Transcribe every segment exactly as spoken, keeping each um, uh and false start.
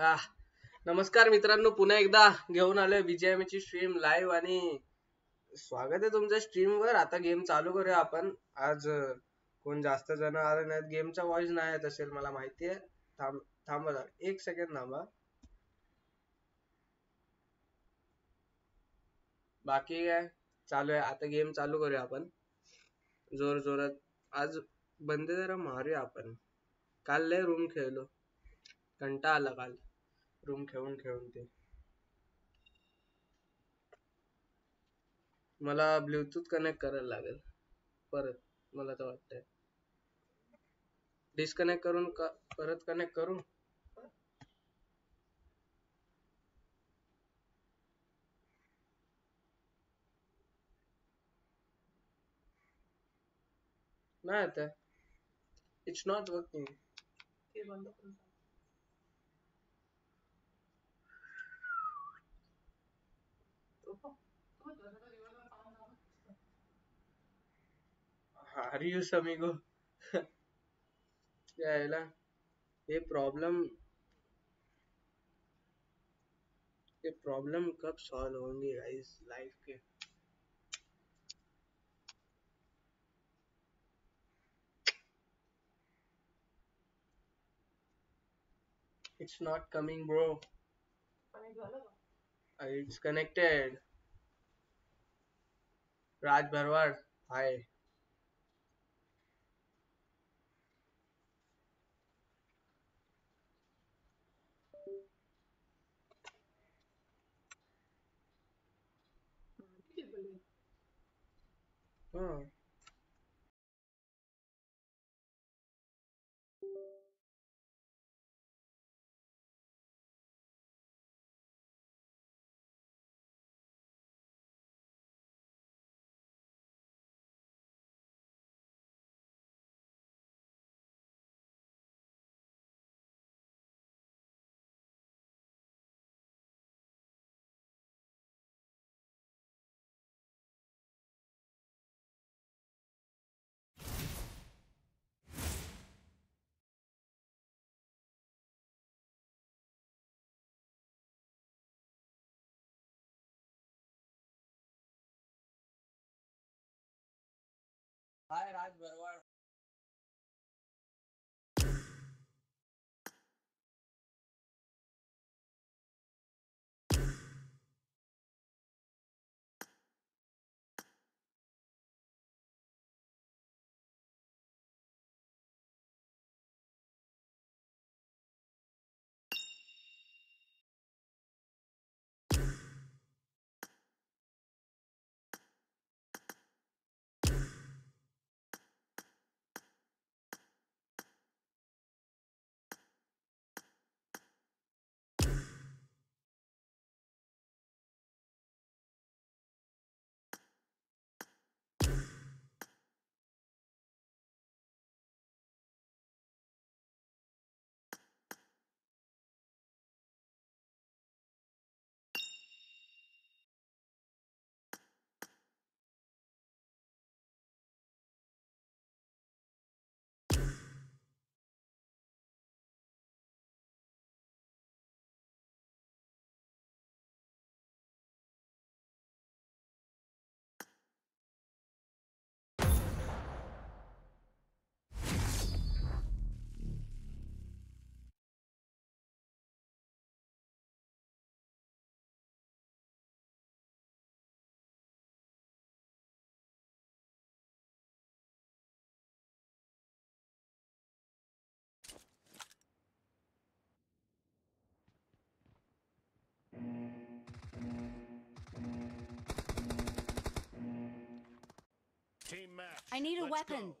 हा नमस्कार मित्रांनो, पुन्हा एकदा घेऊन आलोय बीजीएमआय ची स्ट्रीम लाईव्ह आणि स्वागत आहे तुमच्या स्ट्रीमवर। आता गेम चालू करूया आपण। आज कोण जास्त जण आले नाहीत, गेमचा व्हॉइस नाही येत असेल मला माहिती आहे। थांब थांबा एक सेकंड थांबा। बाकी काय चालू आहे, आता गेम चालू करूया आपण जोर जोरात। आज बंदे जरा मारूया आपण, काल लय रूम खेळलो, कंटाळा आला काल रूम खेळून खेळून। ते मला ब्लूटूथ कनेक्ट करायला लागेल परत, मला तर वाटतंय डिस्कनेक्ट करून परत कनेक्ट करू। नाही आता इट्स नॉट वर्किंग, ते बंद करून रियूज अमीगो क्या है ना ये प्रॉब्लम, ये प्रॉब्लम कब सॉल्व होंगी गाइस लाइफ के। It's not coming bro, it's connected. Raj Bharwad hi, हाँ hi Raj Barwal. I need a Let's weapon. Go.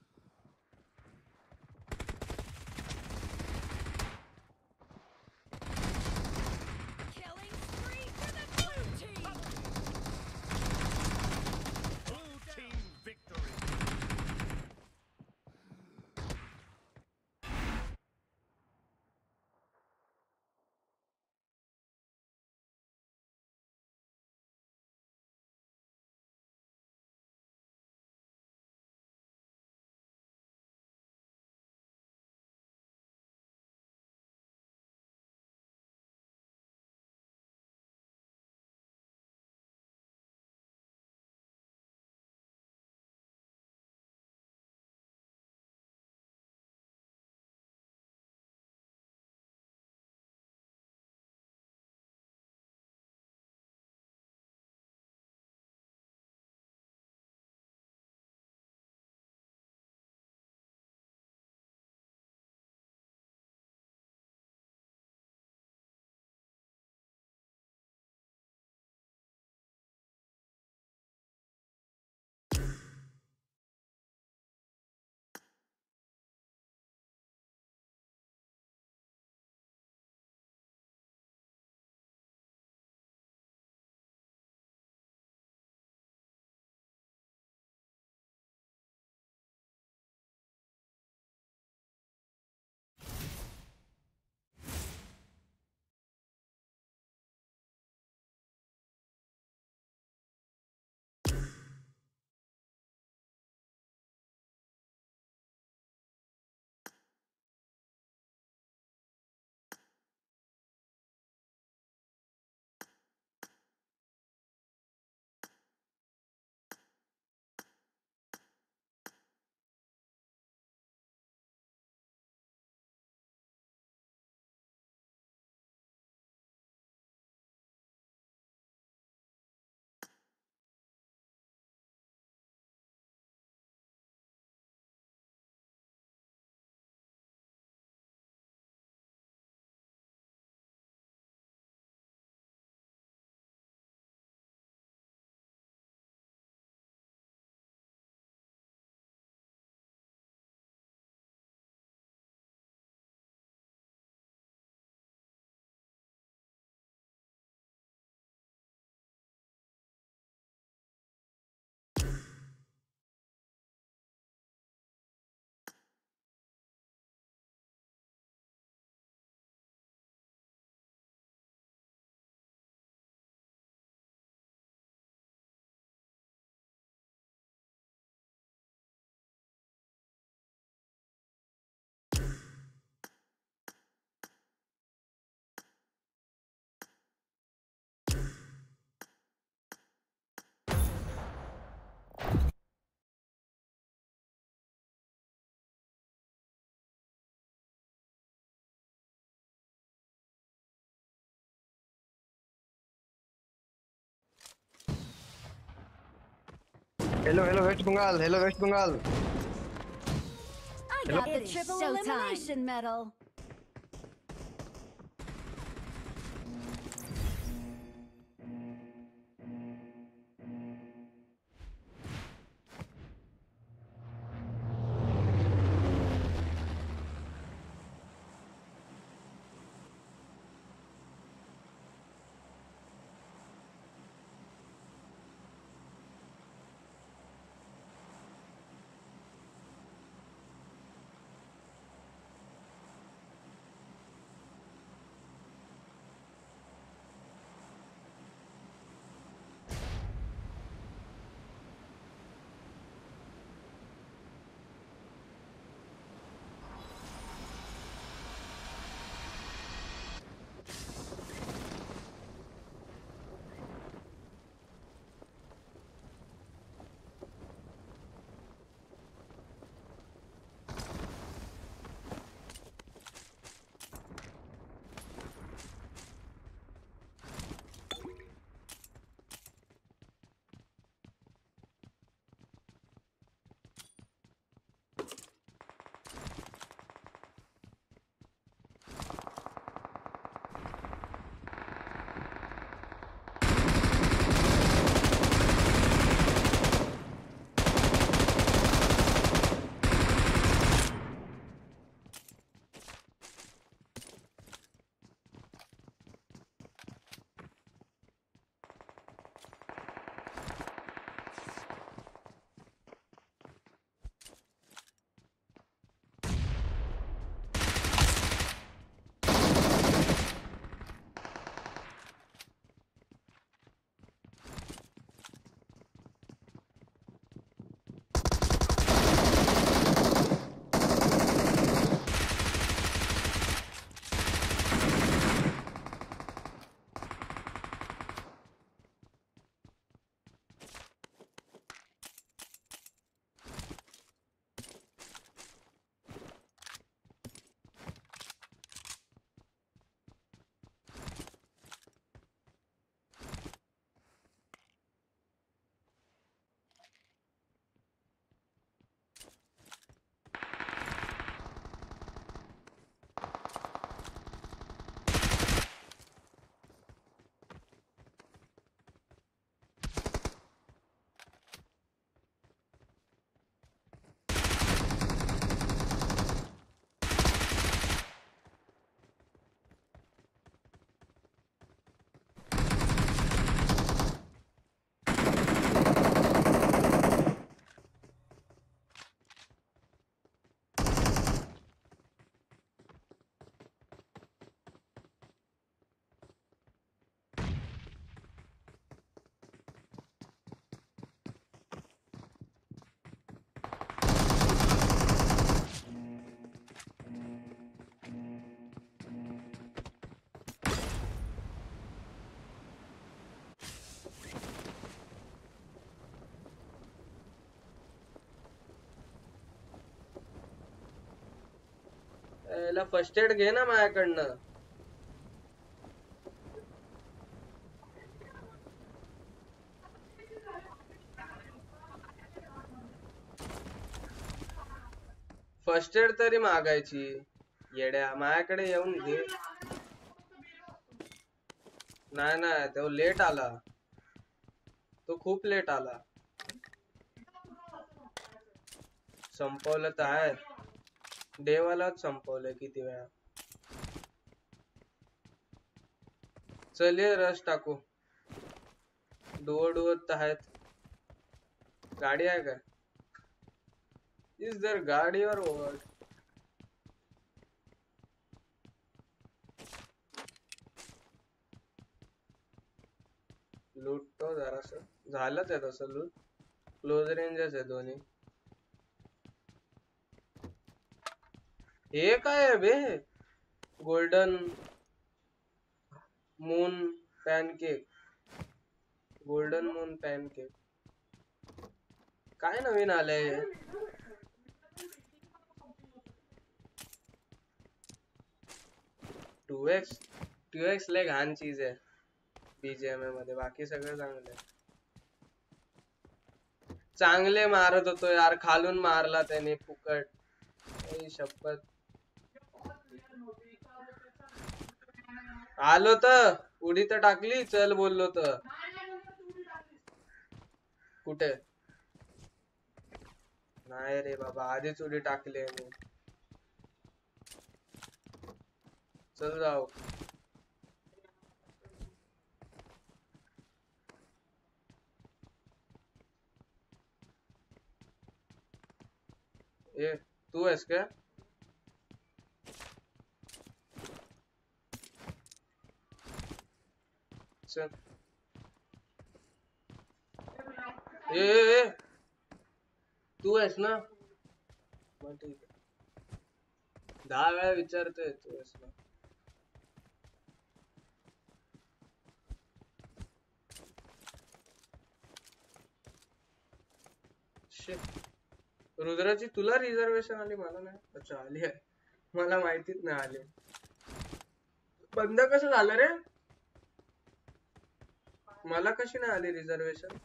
Killing spree for the blue team. Blue team victory. Hello, hello, West Bengal. Hello, West Bengal. I got the triple elimination medal. पहिला first aid घे ना माझ्याकडनं. First aid तरी मागायची येड्या, माझ्याकडे येऊन घे. नाही नाही तो लेट आला, तो खूप लेट आला. संपवलं तर आहे, देवालाच संपवलं किती वेळा. चल ये रस टाकू. डोळ डोळत आहेत. गाडी आहे का? इज देयर गाडी और ओवर? लूट तो जरास झालंच आहे तसं. लूट क्लोज रेंजच आहे दोन्ही. हे काय आहे बे? Golden moon pancake. Golden moon pancake काय नवीन आलंय? टू एक्स टू एक्स ले घाण चीज है बीजीएमआय मध्ये. बाकी सगळं चांगलं आहे. चांगले मारत होतो यार, खालून मारला त्याने फुकट. ए शपथ. आलो तर उडी तर टाकली. चल बोललो तर कुठे? नाही रे बाबा, आधीच उडी टाकली आहे मी. चल जाओ. ये तू है क्या? चल ये, ये, ये। तू है ना? ठीक है, दहा वेळा विचारतोय तू है ना? रुद्राची तुला रिझर्वेशन आली, मला नाही. अच्छा आली आहे, मला माहितीच नाही आली. बंद कसं झालं रे? मला कशी नाही आली रिझर्वेशन?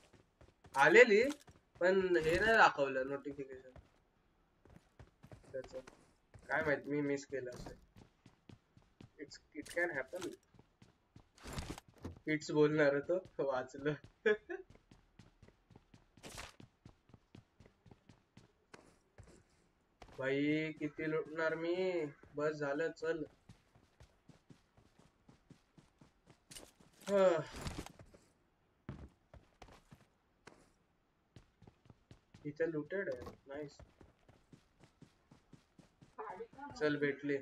आलेली पण हे नाही दाखवलं नोटिफिकेशन त्याचं. काय माहित मी मिस केलं असेल. It's it can happen. It's बोलणार होतो, वाचलं. भाई किती लुटणार मी, बस झालं. चल इथे लुटेड आहे. नाईस. चल भेटले.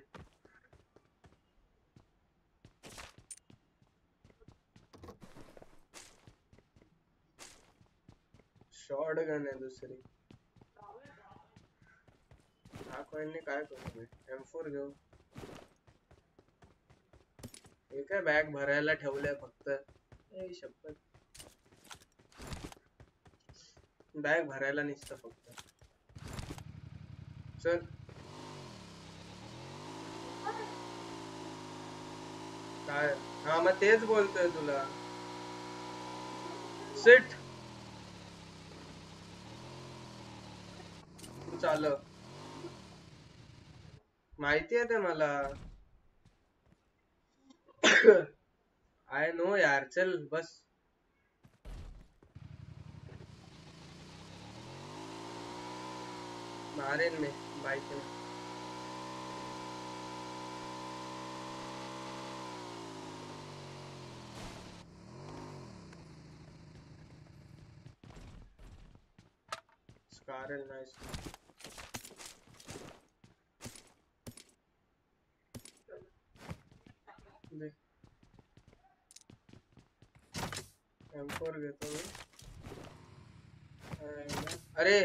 शॉटगन आहे दुसरी. काय एम फोर घेऊ. हे काय बॅग भरायला ठेवलंय फक्त. बॅग भरायला निसतं फक्त. चल काय. हा मग तेच बोलतोय तुला. सिट. तू चालव. माहिती आहे ते मला. आय नो यार. चल बस. मारेन मी बाईकने. स्कारल नाईस. एम फोर घेतो मी. अरे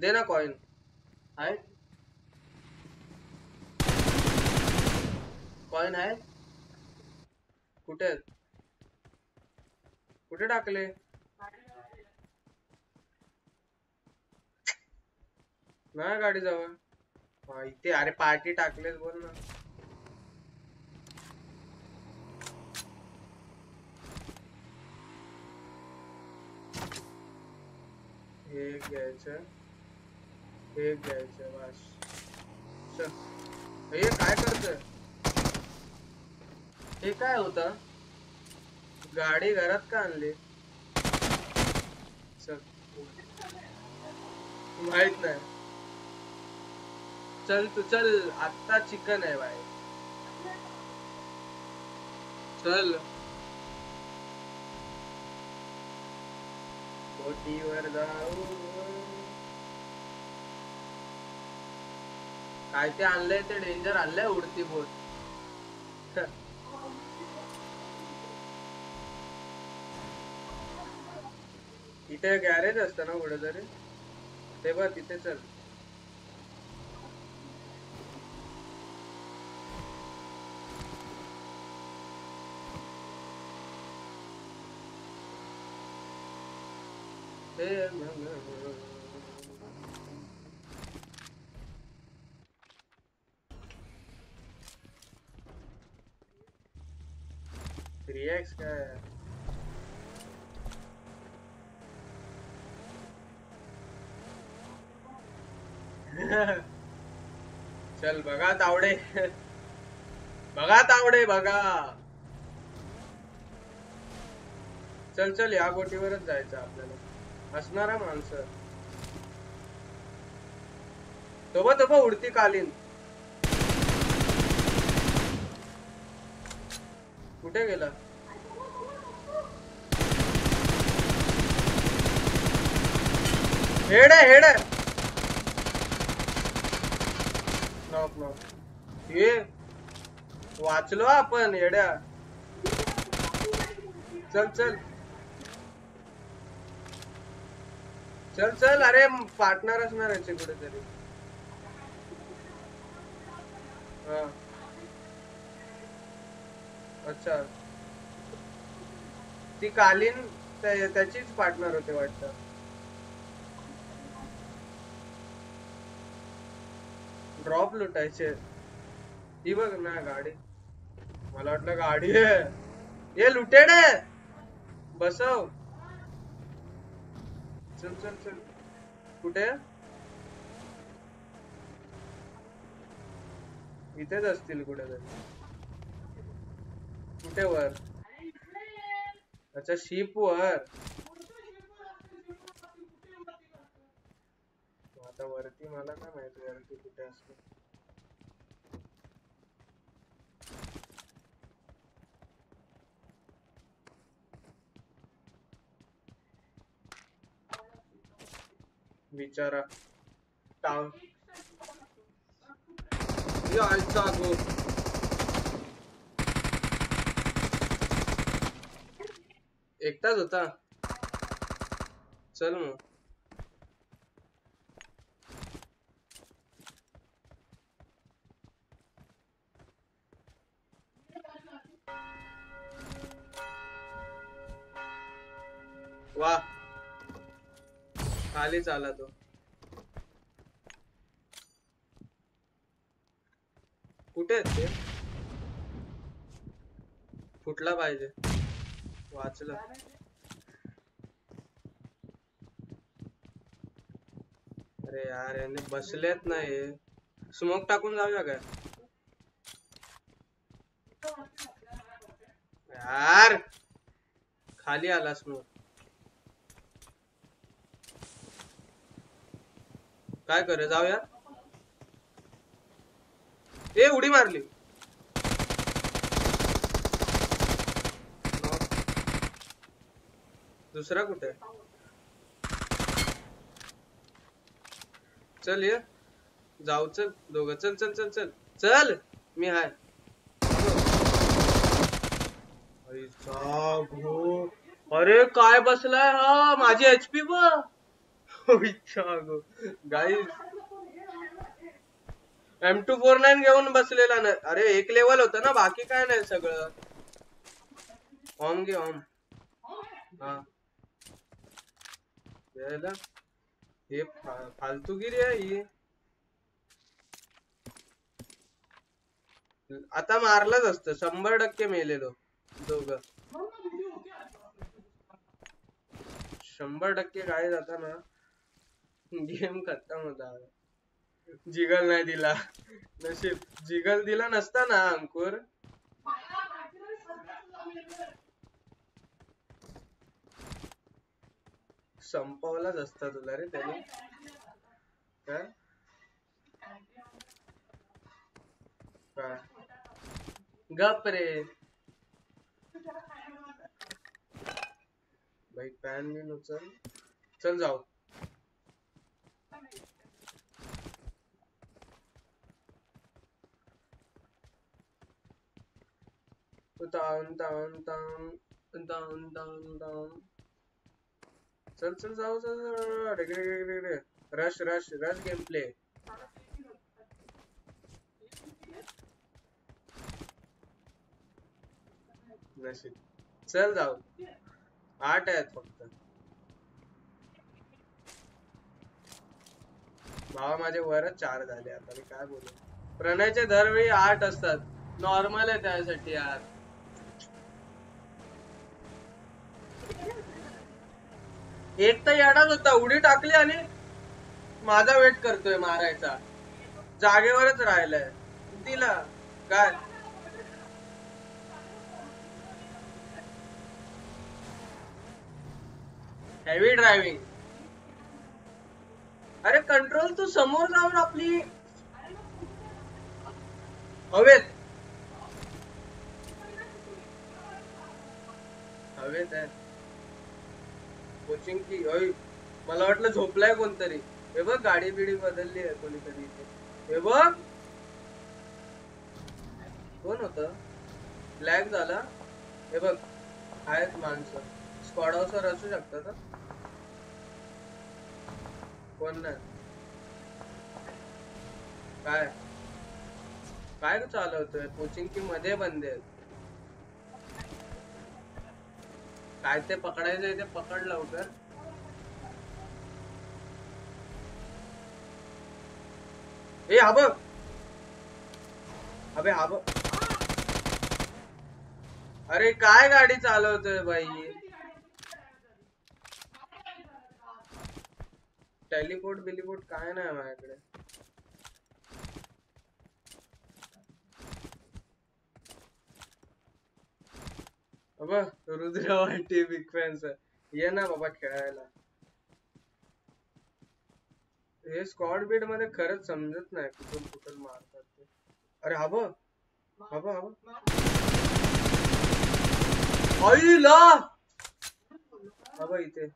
दे ना कॉइन. आहे कॉइन आहे. कुठे कुठे टाकले? ना गाडी जावा. हा इथे. अरे पार्टी टाकलेच बोल ना. एक घ्यायचं एक घ्यायचं बस चल। हे काय करतोय? हे काय होता? गाडी घरात का आणली? चल माहित नाही। चल तू चल आता चिकन है भाई चल। बोटीवर जाऊ काय ते आणलंय ते डेंजर आणलंय उडती बोट। इथे गॅरेज असतं ना कुठेतरी ते बघ तिथे चल। थ्री एक्स का है चल बघा तावडे बघा तावडे बघा चल चल। या गोटीवरच जायचं आपल्याला असणारा माणसं तोबा तोबा उडती कालीन कुठे गेला? हेड आहे हेड आहे नॉक नॉक। ये वाचलो आपण हेड्या चल चल चल चल। अरे पार्टनर असणार आहे कुठेतरी हा अच्छा ती कालीन त्याचीच पार्टनर होते वाटतं। ड्रॉप लुटायचे ती बघ ना गाडी मला वाटलं गाडी आहे ये लुटेड आहे बसव चल चल चल। कुठे इथेच असतील कुठे कुठे वर अच्छा शिप वर आता वरती मला काय माहिती वरती कुठे असते। बिचारा टाव आलचा गो एकटाच होता चल मग वाह खाली चाला तो कुठे ते फुटला पाहिजे वाचला। अरे यार यांनी बसलेत नाही स्मोक टाकून जाऊया काय यार खाली आला स्मोक काय करे जाऊया। ए उडी मारली दुसरा कुठे चल ये जाऊ चल दोघ चल चल चल चल चल मी हाय अरे काय बसलाय हा माझी एचपी ब guys M two four nine घेऊन बसलेला नाही। अरे एक लेवल होता ना बाकी काय नाही सगळं ऑम घे ऑम हा हे फालतूगिरी आहे ही। आता मारलाच असतं शंभर टक्के मेलेलो दोघं शंभर टक्के काय जाता ना गेम खत्म होता है। जिगल नहीं दिला नसीब, जिगल दिला नसता ना अंकुर। संपवलाच असता तुला रे त्याने काय काय गप रे भाई। पैन भी उचल, चल जाओ तान तान तान तान तान तान। चल चल जाओ चल जाओ। Rush rush rush game play. चल जाओ आठ आहेत फक्त। भावा माझे वरच चार झाले आता, मी काय बोलू। प्रणयचे दरवेळी आठ असतात, नॉर्मल आहे त्यासाठी यार। एक तर येणार होता, उडी टाकली आणि माझा वेट करतोय मारायचा, जागेवरच राहिलाय तिला काय। Heavy driving. अरे कंट्रोल तू समोर जाऊन आपली हवेत हवेत आहे कोचिंग की। अय मला वाटलं झोपलाय कोणतरी। हे बघ गाडी बिडी बदलली आहे कोणीतरी इथे, हे बघ। कोण होतं? ब्लॅक झाला हे बघ। आहेत माणसं स्क्वॉड हाऊसवर असू शकतात। कोण नाही काय काय चालवतोय? कोचिंग की मध्ये बंदे काय ते पकडायचंय ते पकड लवकर। ए हा बघ, अबे हा बघ। अरे काय गाडी चालवतोय बाई। टेलिपोर्ट बिलिपोर्ट काय नाही माझ्याकडे। बाबा रुद्रा वाटी बिग फॅन्स आहे, ये ना बाबा खेळायला। हे स्क्वॉड बीट मध्ये खरंच समजत नाही कुठून कुठून मारतात ते। अरे हब हब हब आईला हब। इथे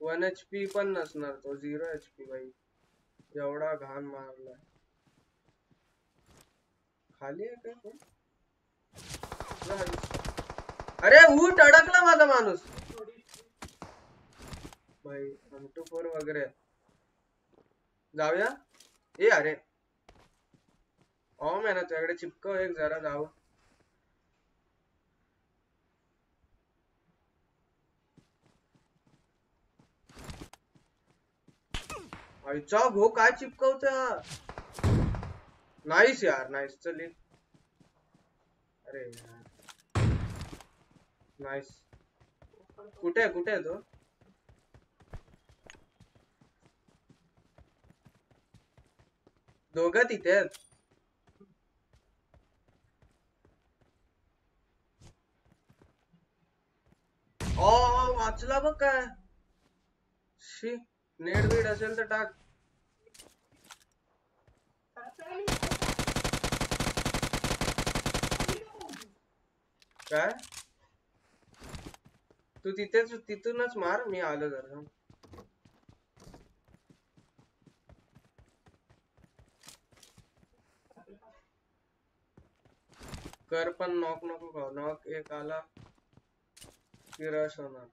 वन एच पी पण नसणार तो, झिरो एच पी भाई। एवढा घाण मारला। खाली आहे काय? अरे उठ, अडकला माझा माणूस भाई। अंटू फोर वगैरे जाऊया। ए अरे ऑम आहे ना त्याकडे, चिपकव एक जरा जावं। अच्छा भो काय चिपकवता। नाइस यार नाइस। चल अरे यार नाइस। कुठे कुठे तो? दोघं तिथे वाचला बघ काय। शी नेट बीट असेल तर टाक। काय तू तिथेच तिथूनच मार, मी आलो जरा। कर पण नॉक नको खाऊ, नॉक एक आला की रश होणार।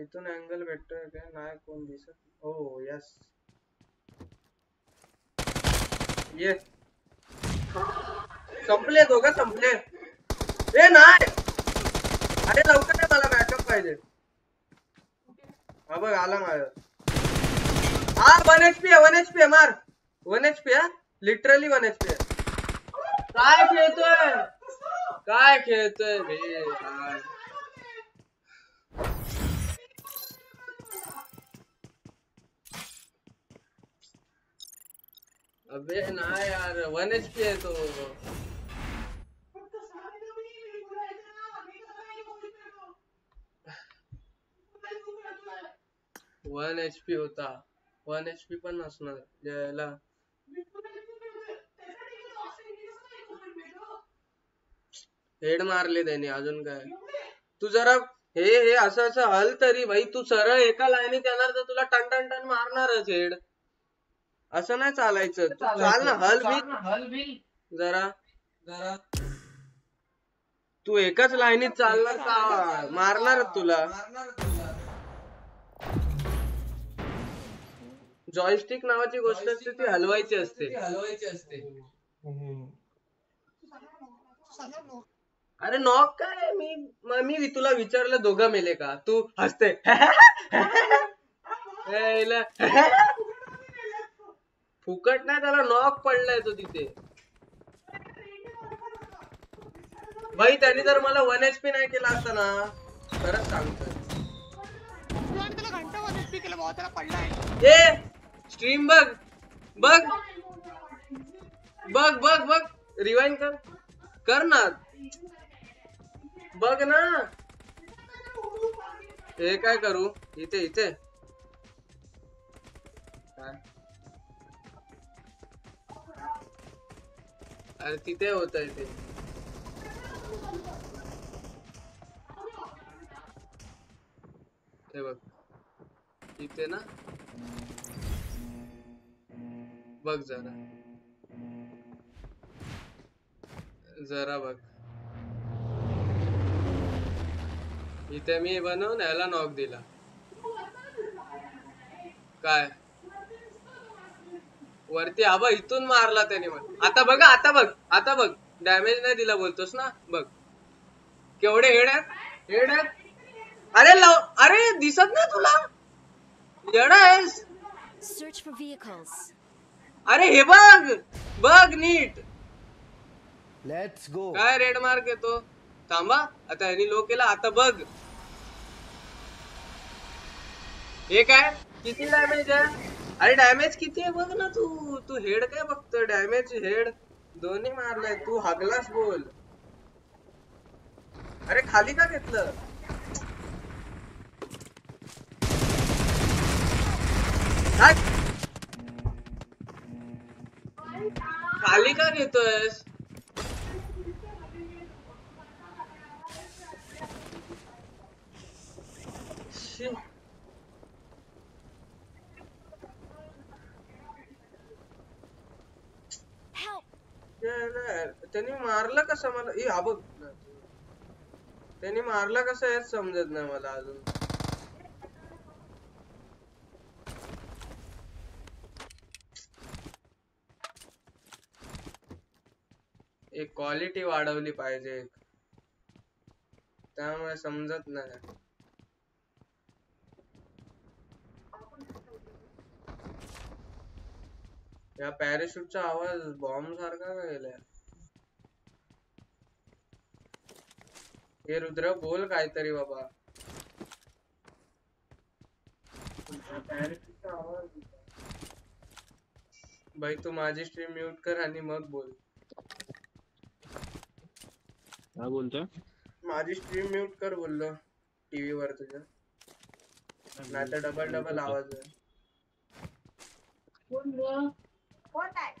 इथून अँगल भेटतोय का नाही कोण दिसत? हो यस ये संपले दोघं संपले। ए नाही अरे लवकर, मला बॅकअप पाहिजे। हा बघ आला माझा। हा one H P one H P मार। One H P literally one H P. काय खेळतोय काय खेळतोय भे। अबे ना यार वन एचपी है तो वन एचपी होता वन एचपी पण असणार ज्याला हेड मारले त्याने अजून काय तू जरा हे हे असं असं हल तरी भाई तू सरळ एका लाईनीत येणार तर तुला टन टन टन मारणारच हेड असं नाही चालायचं चाल ना हल बिल हल बिल जरा जरा तू एकाच लाईनीत चालणार का मारणारच तुला जॉयस्टिक नावाची गोष्ट असते ती हलवायची असते हलवायची असते अरे नॉक काय मी मी तुला विचारलं दोघं मेले का तू हसते फुकट नाही त्याला नॉक पडलाय तो तिथे भाई त्याने जर मला वन एचपी नाही केला असता ना खरंच सांगतोय घंटा वन एचपी केला भाऊ त्याला पडलाय ए स्ट्रीम बघ बघ बघ बघ बघ रिवाइंड कर कर ना बघ ना हे काय करू इथे इथे अरे तिथे होत आहे ते हे बघ इथे ना बघ जरा जरा बघ इथे मी बनवून याला नॉक दिला काय वरती आबा इथून मारला त्याने मग आता बघ आता बघ आता बघ डॅमेज नाही दिला बोलतोस ना बघ केवढे हेड आहेत हेड आहेत अरे लव अरे दिसत नाही तुला येडा आहेस अरे हे बघ बघ नीट लेट्स गो काय रेड मार्क येतो थांबा आता यांनी लो केला आता बघ हे काय किती डॅमेज आहे अरे डॅमेज किती आहे बघ ना तू तू हेड काय बघतो डॅमेज हेड दोन्ही मारलाय तू हागलास बोल अरे खाली का घेतलं खाली का घेतोयस त्यांनी मारलं कसं मला हे हा बघ त्यांनी मारलं कसं हेच समजत नाही मला अजून एक क्वालिटी वाढवली पाहिजे त्यामुळे समजत नाही या पॅराशूटचा आवाज बॉम्ब सारखा गेलाय हे रुद्र बोल काहीतरी बाबा पॅराशूटचा आवाज भाई तू माझी स्ट्रीम म्यूट कर आणि मग बोल काय बोलतो माझी स्ट्रीम म्यूट कर बोललो टीव्ही वर तुझ्या नाहीतर डबल डबल आवाज आहे कोण रे कोण आहे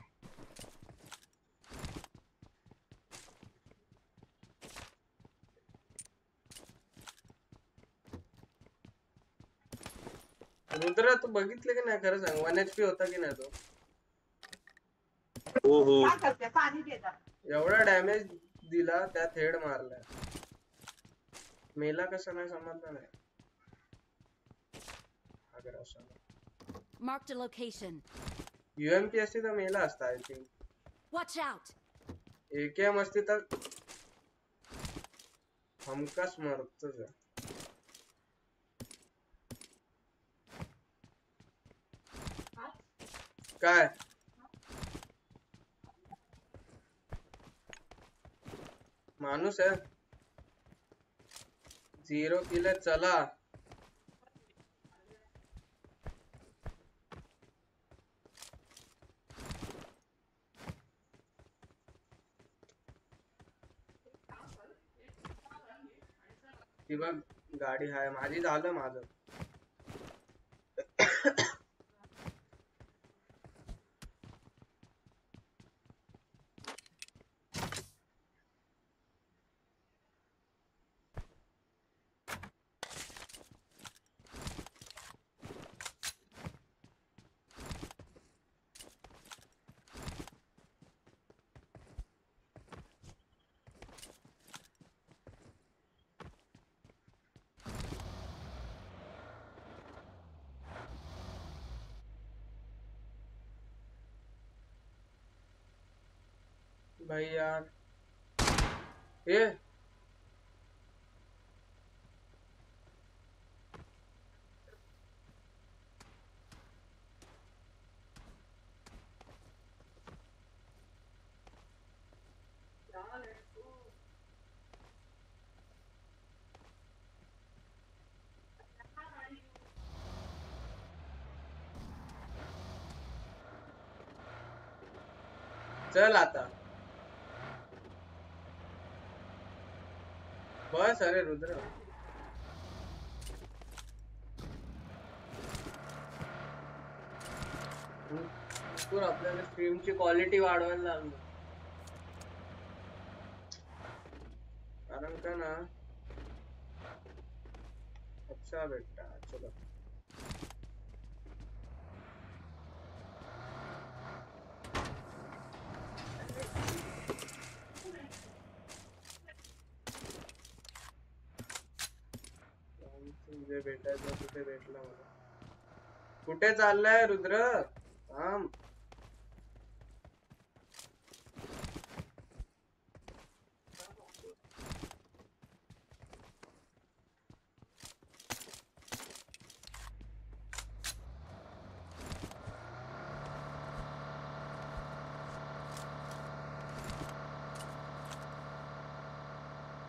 रुद्र तू बघितलं की नाही खरं सांग वन एचपी होता की नाही तो हो हो पाणी देता एवढा डॅमेज दिला त्यात हेड मारला मेला कसा नाही समजलं नाही अगर असं mark the location U M P असती तर मेला असता I think watch out AKM असती तर हमकास मारतो जा काय माणूस आहे झिरो किले चला ती बघ गाडी हाय माझी झालं माझं भाई यार। ए चल आता बस। अरे रुद्र तू आपल्याला स्ट्रीम ची क्वालिटी वाढवायला लागलो कारण का ना। अच्छा बेटा चलो भेटायचं कुठे भेटला मला कुठे चाललाय रुद्र थांब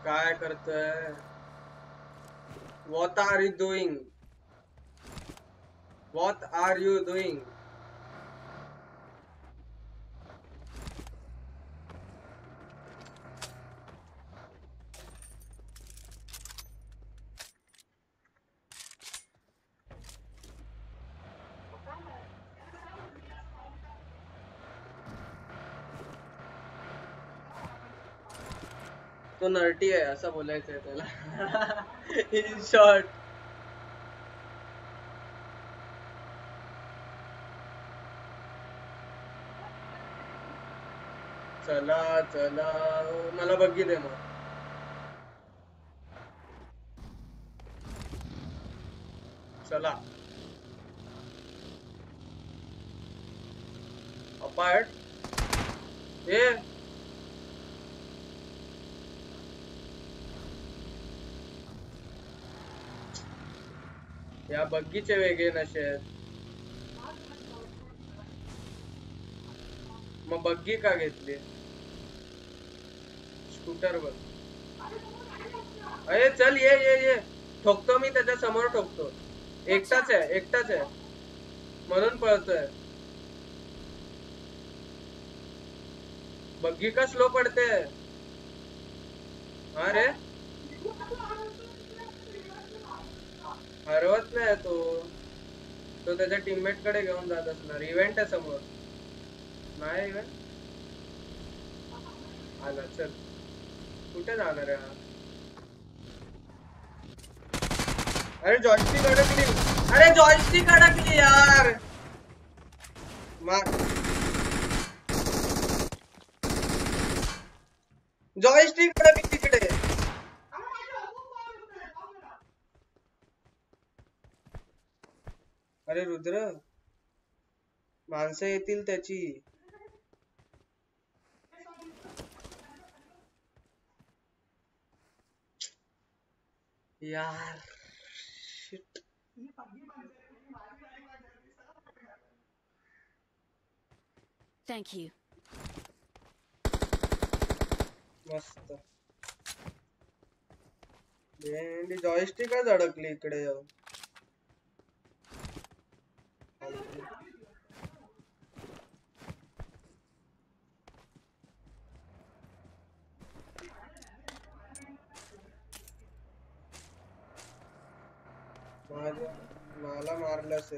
काय करतोय What are you doing? What are you doing? तो नर्टी है ऐसा बोलायचं आहे त्याला In short. चला चला मला बघी दे मग चला अपार्ट ए या बग्गीचे वेगळे नशेत मग बग्गी का घेतली स्कूटरवर अरे चल ये ये ये ठोकतो मी त्याच्या समोर ठोकतो एकटाच आहे एकटाच आहे म्हणून पळतोय बग्गी का स्लो पडते अरे हरवत नाही तो तो त्याच्या टीममेट कडे घेऊन जात असणार इव्हेंट आहे समोर नाही इव्हेंट आला चल कुठे जाणार आहे हा अरे जॉयस्टिक अडकली अरे जॉयस्टिक अडकली यार मार जॉयस्टिक अडकली तिकडे अरे रुद्र माणसं येतील त्याची यार शिट थँक यू मस्त जॉयस्टिकच अडकली इकडे जाऊन माला मारला से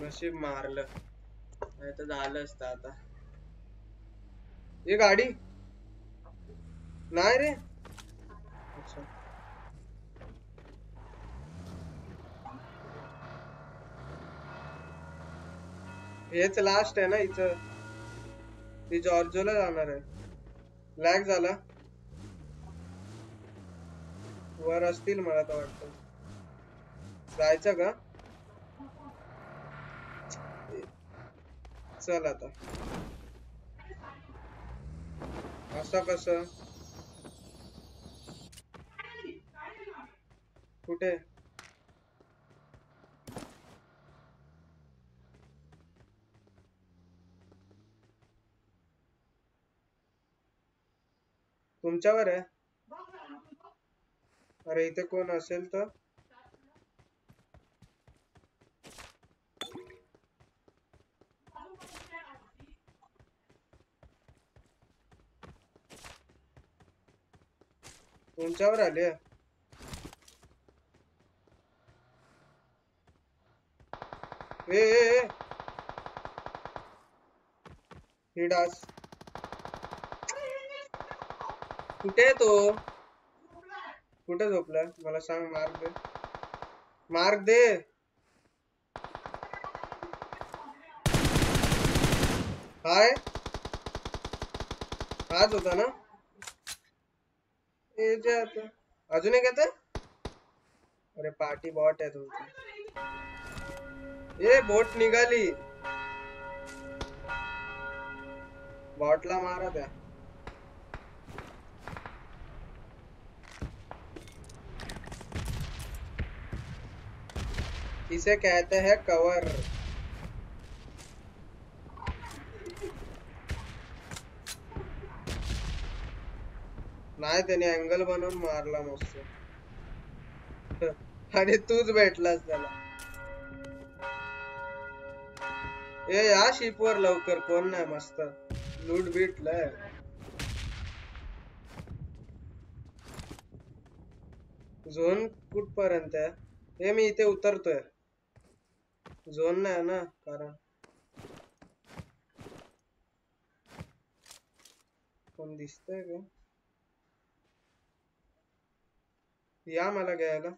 नशीब मारलं नाही तर झालं असतं आता। ये गाडी नाही रे। अच्छा हेच लास्ट आहे ना इथं। ती जॉर्जोला जाणार आहे। लॅग झाला वर असतील मला तर वाटतं। जायचं का? चल आता असं कसं कुठे तुमच्यावर आहे। अरे इथे कोण असेल तर तुमच्यावर आले। ए ए हे डास कुठे तो कुठे झोपला मला सांग। मार्क दे मार्क दे। हाय हाच होता ना। अजून एक येत। अरे पार्टी बॉट आहे तुमची। ए बोट निघाली बॉटला मारा त्या। इसे कहते हैं कवर। नाही त्याने अँगल बनवून मारला मस्त आणि तूच भेटलास त्याला। ए या शिपवर लवकर कोण नाही मस्त लूट भेटलाय। झोन कुठपर्यंत आहे? हे मी इथे उतरतोय। झोन नाही ना कारण कोण दिसतंय का? या मला घ्यायला।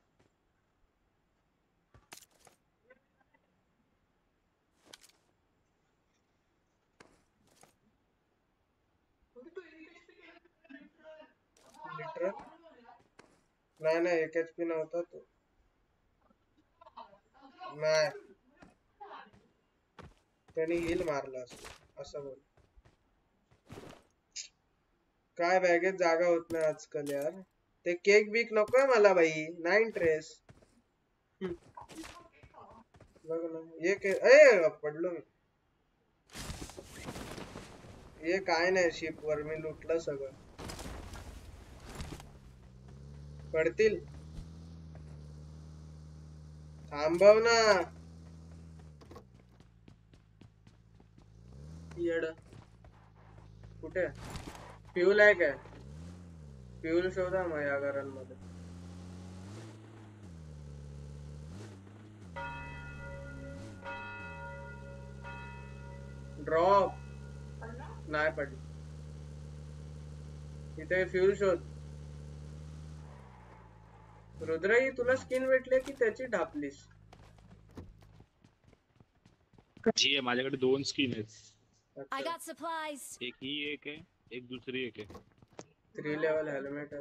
लिटर नाही नाही एक एच पी नव्हता तो। नाही त्याने हिल मारला असं असं बोल। काय बॅगेत जागा होत नाही आजकाल यार। ते केक बीक नको है मला भाई नाही इंटरेस्ट। बघ ना ये के ए पडलो मी। ये काय नाही शिप वर मी लुटलं सगळं। पडतील थांबव ना येड। कुठे फ्यूल आहे का? फ्यूल शोधा माझ्या घरांमध्ये। ड्रॉप नाही पडली इथे। फ्यूल शोध। रुद्र ही तुला स्किन भेटले की त्याची ढापलीस? जी आहे माझ्याकडे दोन स्किन आहेत। एक ही एक आहे एक दुसरी एक आहे। थ्री लेवल हेल्मेट है।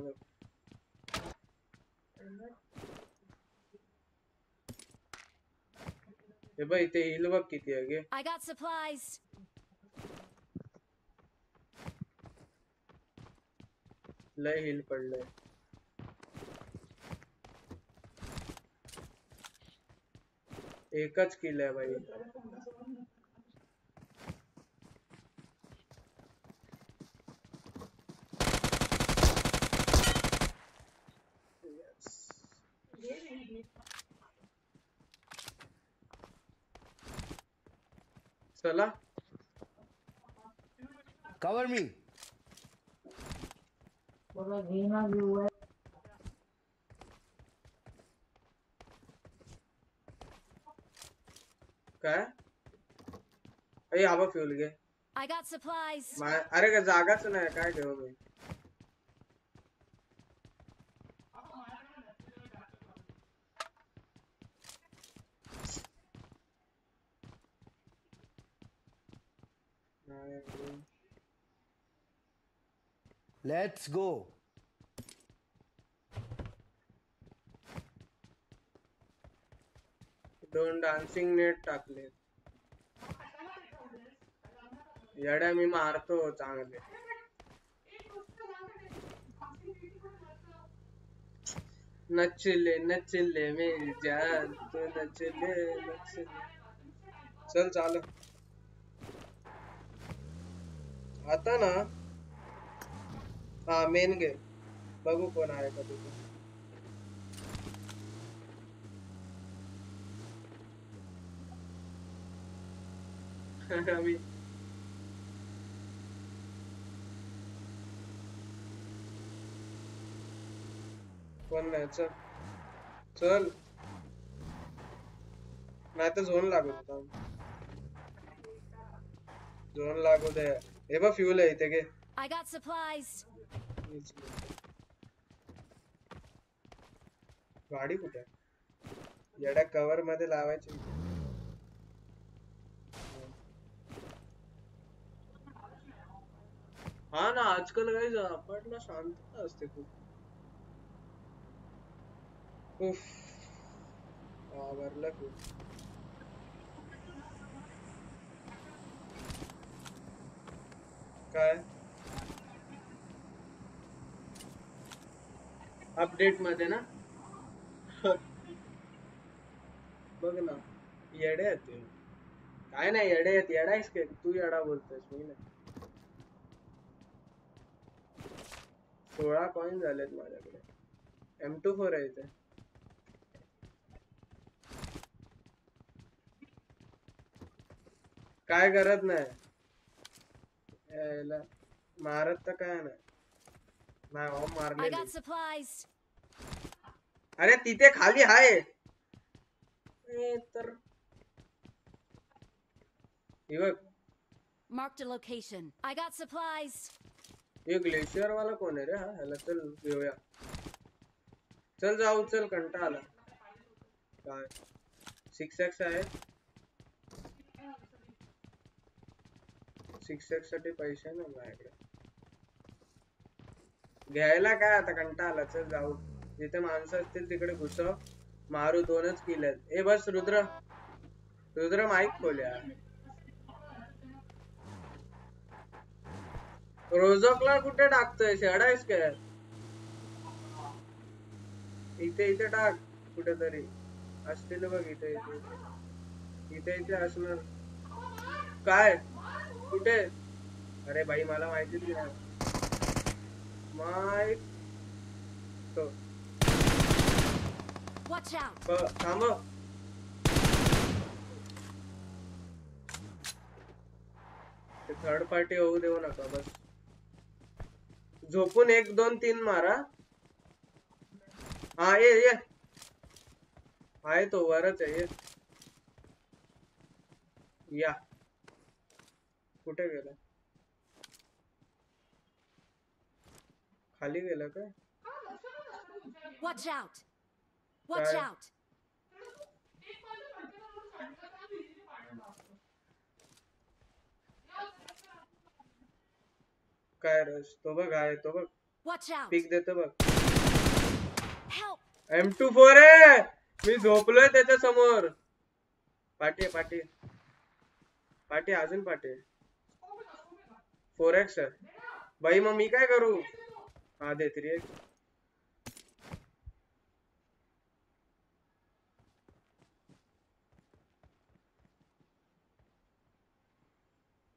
ये भाई ते हील बघ किती आहे गे। I got supplies. ले हील पडले। एकच किल आहे भाई। चला कवर मी। पूरा घीना भी हुआ है। क्या है? अरे यहाँ पर फ्यूल गए। I got supplies. अरे क्या जागा सुना है क्या है वो भाई? Let's go. Don't dancing net टाकले. याडा मी मारतो चांगले नचले नचले मेरी जान तू नचले नचले चल चाल आता ना हाँ मेन गे बघू कोण आहे का तुझं आम्ही कौन है चल चल मैं तो जोन लागू देता हूँ जोन लागू दे ये बस फ्यूल है इतने के I got supplies गाड़ी कुटे ये डा कवर में तो लावा चाहिए हाँ ना आजकल गाइस अपन ना शांत आस्ते कुछ उफ आवर लग काय अपडेट मध्ये ना बघ ना येडे आहेत काय नाही येडे आहेत येडा आहेस की तू येडा बोलतोस मी नाही सोळा कॉइन झालेत माझ्याकडे एम टू फोर आहे इथे काय करत नाही याला मारत तर काय नाही नाही हो मारले अरे तिथे खाली आहे ए तर इवक mark the location I got supplies ये ग्लेशियर वाला कोण आहे रे हा याला चल घेऊया चल जाऊ चल कंटाळा आला काय सिक्स एक्स आहे सिक्स एक्स साठी पैसे नाही माझ्याकडे घ्यायला काय आता कंटाळा चल जाऊ जिथे माणसं असतील तिकडे घुसव मारू दोनच किल्ल्यात ए बस रुद्र रुद्र माईक खोल यार रोजोकला कुठे टाकतोय शेडायस काय इथे इथे टाक कुठेतरी असतील बघ इथे इथे इथे इथे असणार काय कुठे अरे भाई मला माहितीच नाही माय तो वॉच आउट थांब ते थर्ड पार्टी होऊ देऊ नका बस झोपून एक दोन तीन मारा हा ये ये आहे तो वरच आहे या कुठे गेला खाली गेला काय वॉच आउट वॉच आउट काय रस तो बघ आहे तो बघ पिक देतो बघ एम टू फोर आहे मी झोपलोय त्याच्या समोर पाटी पाटी पाटी अजून पाटी फोर एक्स है भाई मम्मी क्या करू हाँ दे थ्री एक्स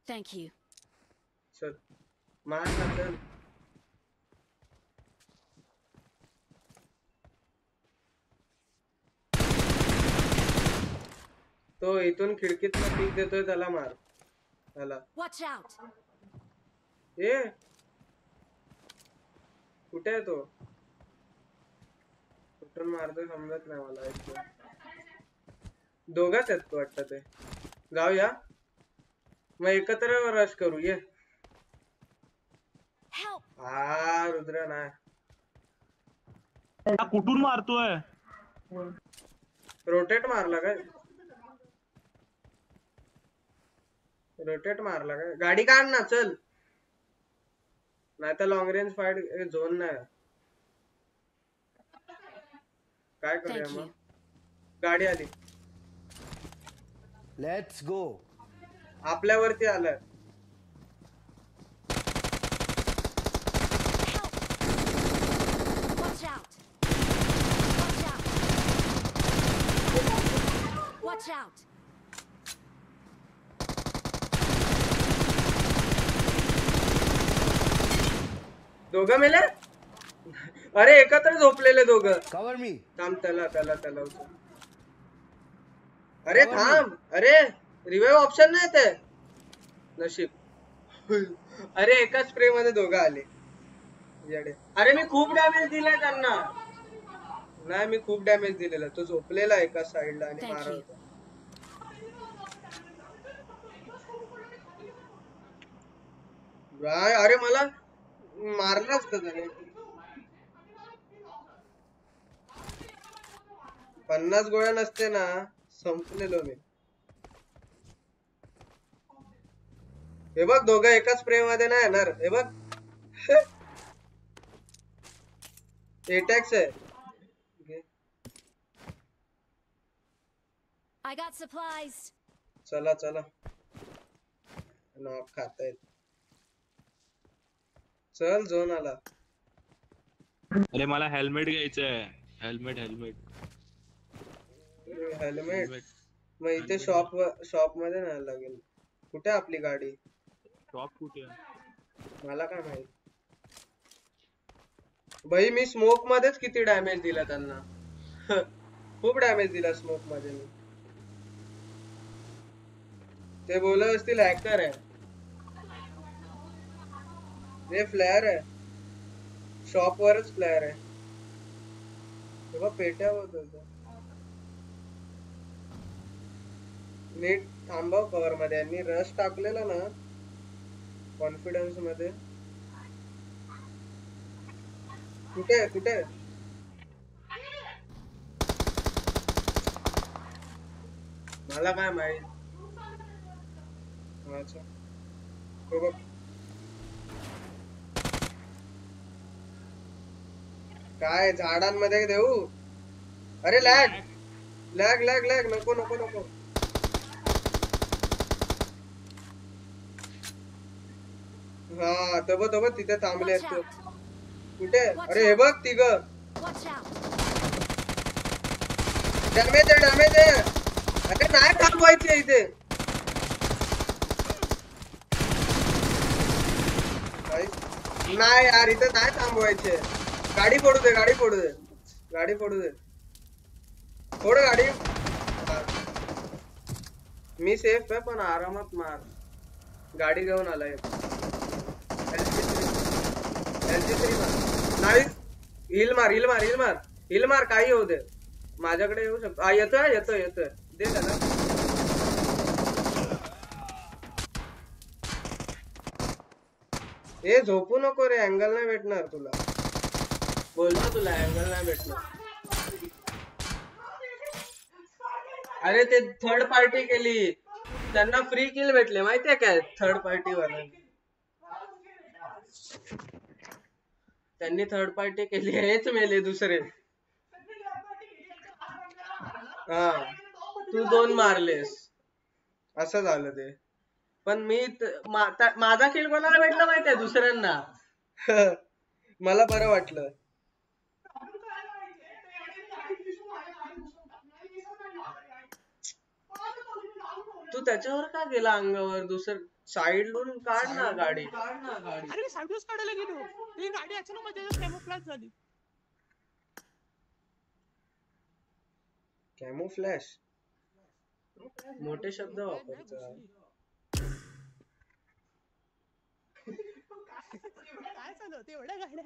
थैंक यू चल मार चल तो इथून खिड़कीत पीक देतोय त्याला मार त्याला वॉच आउट ए कुठे आहे तो कुठून मारतोय समजत नाही मला इथे दोघाच आहेत तो वाटतं ते जाऊया मग एकत्र रश करू ये हा रुद्र ना कुठून मारतोय रोटेट मारला काय रोटेट मारला काय गाडी काढ ना चल नहीं तो लॉन्ग रेंज फाइट जोन ना काय करूया मग गाडी आली लेट्स गो आपल्यावरती आलं Watch out. दोघं मेले अरे एकत्र झोपलेले दोघं कवर मी थांब त्याला त्याला त्याला अरे थांब अरे रिवाइव ऑप्शन नाही ते नशीब अरे एका स्प्रे मध्ये दोघं आले अरे मी खूप डॅमेज दिलाय त्यांना नाही मी खूप डॅमेज दिलेला तो झोपलेला एका साइडला आणि मारत होता भाई अरे मला मारला असता त्याने पन्नास गोळ्या नसते ना संपलेलो मी हे बघ दोघं एकाच स्प्रे मध्ये नाही येणार हे बघ अटॅक्स आहे I got supplies. चला चला नॉक खाता है चल जोन आला अरे मला हेल्मेट घ्यायचं आहे हेल्मेट हेल्मेट हेल्मेट मग इथे शॉप शॉप मध्ये ना लागेल कुठे आपली गाडी शॉप कुठे आहे मला काय माहित भाई मी स्मोक मध्येच किती डॅमेज दिला त्यांना खूप डॅमेज दिला स्मोक मध्ये मी ते बोला असतील हॅकर है ये फ्लेयर है शॉप वरच फ्लेयर है तेव्हा पेट्या होत होता नीट थांबव कवर मध्ये आणि रश टाकलेला ना कॉन्फिडन्स मध्ये कुठे कुठे मला काय माहित अच्छा तो काय झाडांमध्ये देऊ अरे लॅग लॅग लॅग लॅग नको नको नको हा तब तब तिथे थांबले आहेत कुठे अरे हे बघ तिघ डॅमेज आहे डॅमेज आहे अरे नाही थांबवायचे इथे नाही यार इथे नाही थांबवायचे गाडी फोडू दे गाडी फोडू दे गाडी फोडू दे फोड गाडी मी सेफ आहे पण आरामात मार गाडी घेऊन आलाय एल जी थ्री मार नाही हिल मार हिल मार हिल मार हिल मार काही होऊ दे माझ्याकडे येऊ शकतो आ येतोय येतोय येतोय दे त्याला ए झोपू नको रे अँगल नाही भेटणार तुला बोल ना तुला अँगल नाही भेटणार अरे ते थर्ड पार्टी केली त्यांना फ्री किल भेटले माहितीये काय थर्ड पार्टी वाला त्यांनी थर्ड पार्टी केली हेच मेले दुसरे हा तू दोन मारलेस असं झालं ते पण मी माझा किल कोणाला भेटला माहित आहे दुसऱ्यांना मला बरं वाटलं तू त्याच्यावर का गेला अंगावर दुसर साईडून काढ ना गाडी काढ ना गाडी अरे साईडून काढायला गेलो ती गाडी अचानक माझ्यावर कॅमोफ्लॅश झाली कॅमोफ्लॅश मोठे शब्द वापरतो काय चालवत एवढ्या गाड्या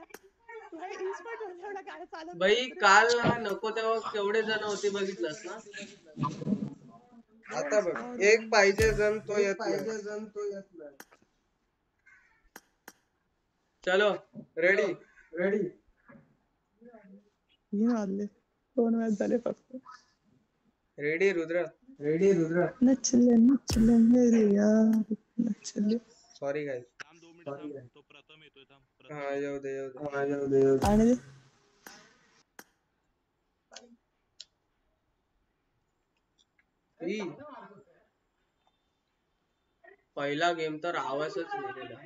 काय चालवत भाई. काल नको तेव्हा केवढे जण होते बघितलंस ना. आता बघ एक पाहिजे जण तो येत पाहिजे जण तो येत नाही. चलो रेडी रेडी. तीन वाजले दोन मॅच झाले फक्त. Ready Rudra ready Rudra. नचले नचले मेरे यार नचले. सॉरी गाइस काम दो मिनिट थांब. तो प्रथम येतोय थांब. हां येऊ दे येऊ दे. हां येऊ दे येऊ दे. आणि पहिला गेम तर आवाजच निघाला.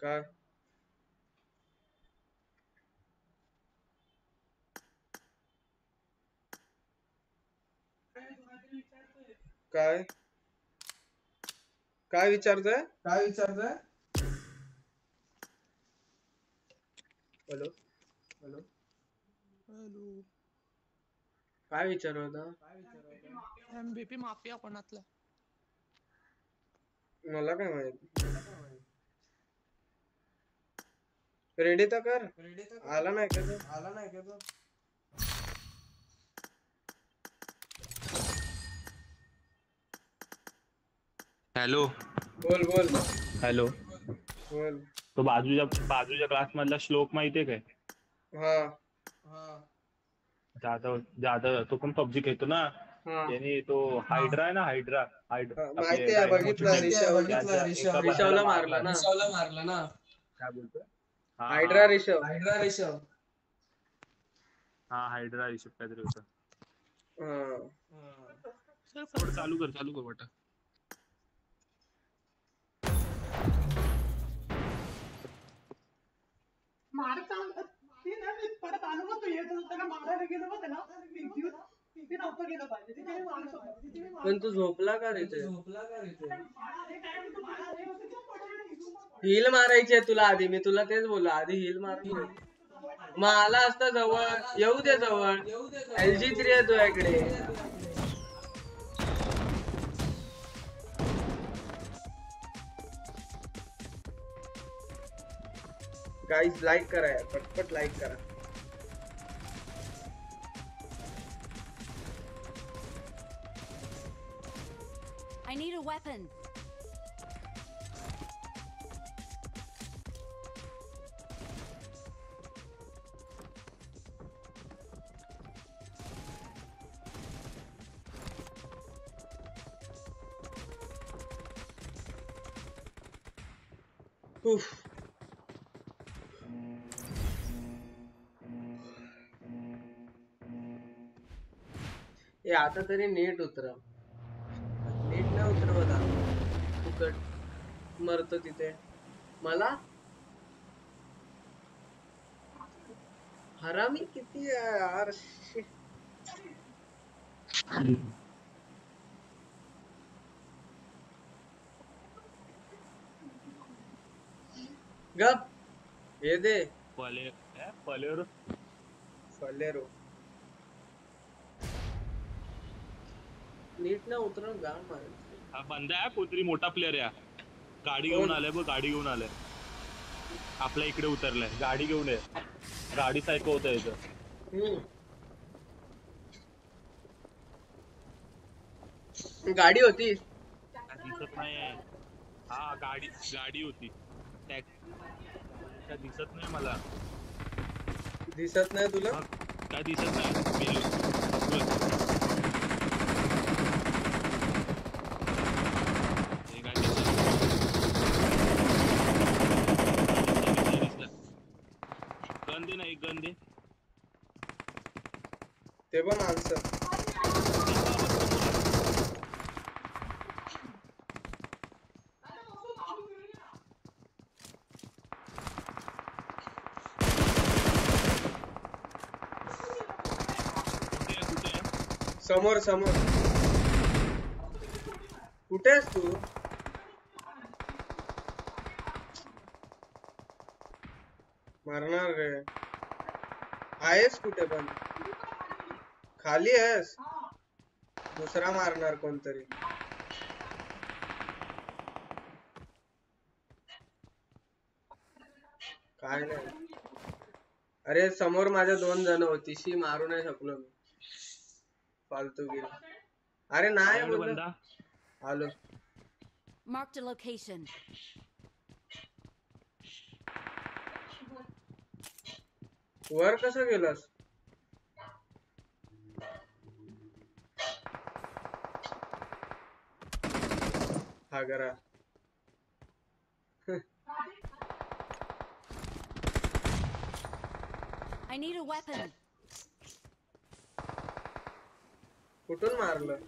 काय काय काय विचारतोय काय विचारतोय. Hello hello hello. काय विचार होता. एमबीपी माफिया कोणातला मला काय माहित. रेडी तर कर. आला नाही का तो आला नाही का तो. हॅलो बोल बोल. हॅलो बोल. तो बाजूच्या बाजूच्या क्लास मधला श्लोक माहितीये काय. जाधव जाधव तो पण पबजी खेळतो ना. त्यांनी तो हायड्रा आहे ना हायड्रा हायड्रा रिषवला मारला ना. काय बोलतो हायड्रा रिषव हायड्रा रिषव. हा हायड्रा रिषव काहीतरी होत. चालू कर चालू कर वाटा. परत आलो ना तू येत होता मारायला गेलो होता ना तिथे नव्हतं गेलं पाहिजे. पण तू झोपला का रे. झोपला का रे. हिल मारायची आहे तुला. आधी मी तुला तेच बोललो आधी हिल मार. मग आला असता जवळ येऊ दे जवळ. एल जी थ्री आहे तुझ्याकडे. गाइस लाइक करा यार फटफट लाइक करा. I need a weapon. उफ आता तरी नीट उतरा. नीट नाही उतरवता फुकट मरतो तिथे मला. हरामी किती आहे यार. गप हे दे. पलेरो पलेरो पलेरो नीट ना उतरा गाव मारे. हा बंदा आहे कोणतरी मोठा प्लेयर आहे. गाडी घेऊन आलाय बघ. गाडी घेऊन आलाय आपल्या इकडे उतरलाय. गाडी घेऊन ये. गाडी सायको होत आहे इथं. गाडी होती दिसत नाही. हा गाडी गाडी होती. काय दिसत नाही मला. दिसत नाही तुला काय दिसत नाही. गंदे ते पण आन्सर. समोर समोर कुठे आहेस तू. मरणार रे. आयस कुठे पण खाली आहेस दूसरा मारणार कोणतरी काय नाही अरे समोर माझ्या दोन जण होती शी मारू नाही शकलो मी फालतू गेलो अरे नाही बंदा आलो मार्क द लोकेशन वर कसं गेलास हा करा I need a weapon. कुठून मारलं?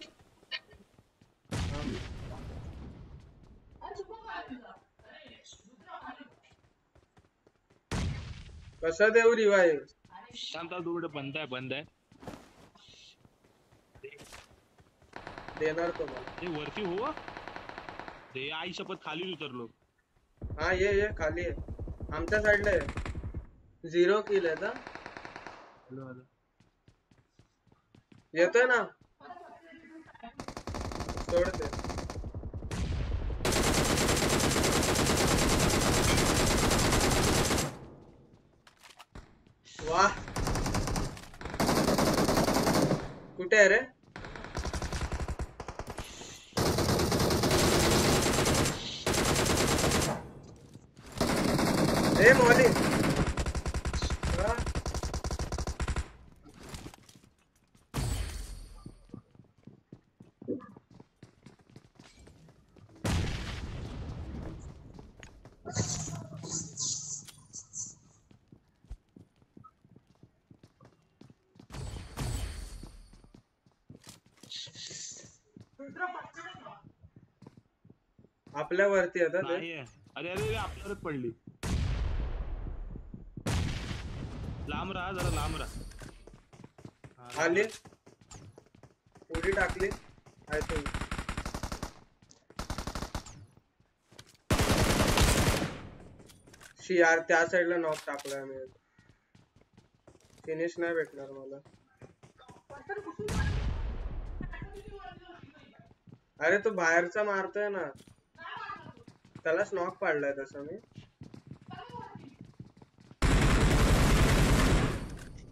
कसा देऊ रिवाइव? शांता दूर बंद है बंद है देणार तो ते वरती हो ते आई शपथ खाली उतरलो हाँ ये ये खाली है आमच्या साइडला है जीरो किल है ना येते ना सोडते वाह कुठे आहे रे ए मॉली आपल्या वरती आता अरे अरे आपल्यावरच पडली लांब राहा जरा लांब राहा आले उडी टाकली आय तो शी यार त्या साइडला नॉक टाकला मी फिनिश नाही भेटणार मला अरे तो बाहेरचा मारतोय ना त्याला स्नॉक पडलाय तसा मी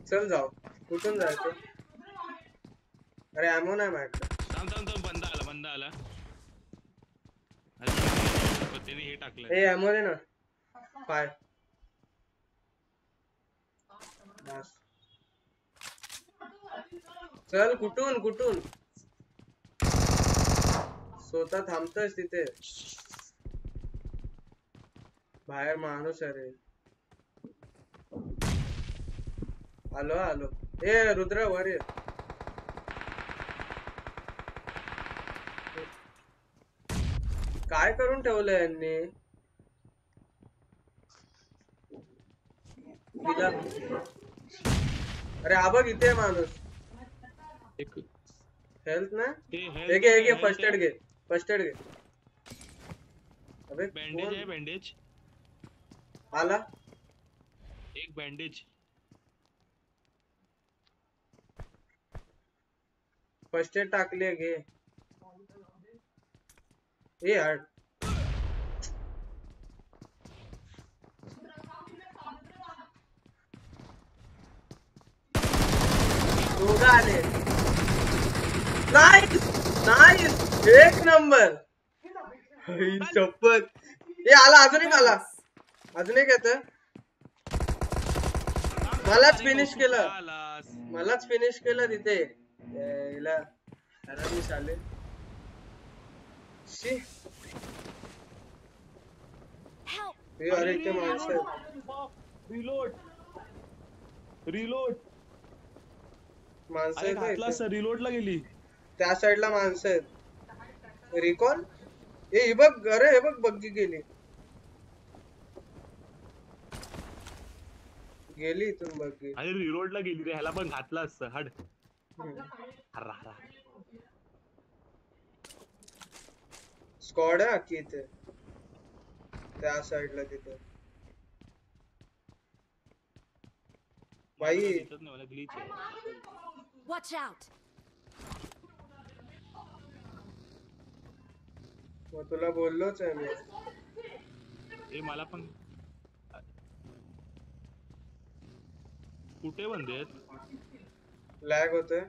चल जाऊ कुठून जायचं अरे ॲमो नाही मारला बंदा आला बंदा आला त्याने हे टाकलं ए ॲमो दे ना पाय चल कुठून कुठून स्वतः थांबतोय तिथे बाहेर माणूस अरे आलो आलो ए रुद्र वर ये काय करून ठेवलं यांनी अरे हा बघ इथे माणूस हेल्थ ना हे घे हे घे फर्स्ट एड घे फर्स्ट एड घे अबे बँडेज आहे बँडेज आला एक बँडेज फर्स्ट एड टाकले घे ए यार दोघं आले नाईस नाईस एक नंबर चप्पल ए आला अजून एक आला अजून एक येतं मलाच फिनिश केलं मलाच फिनिश केलं तिथे याला हरामीस आले शी हे अरे ते माणसं रिलोड रिलोड माणसं घातला सर रिलोडला गेली त्या साइडला माणसं आहेत रिकॉल ए हे बघ अरे हे बघ बग्गी गेली गेली इथून बघी अरे रिलोड ला गेली रे ह्याला पण घातला असतं हड स्क्वॉड आहे की इथे त्या साइडला तिथे भाई Watch out. वो तुला बोल लो चाहे ये माला पंग कुटे बंदे लैग होते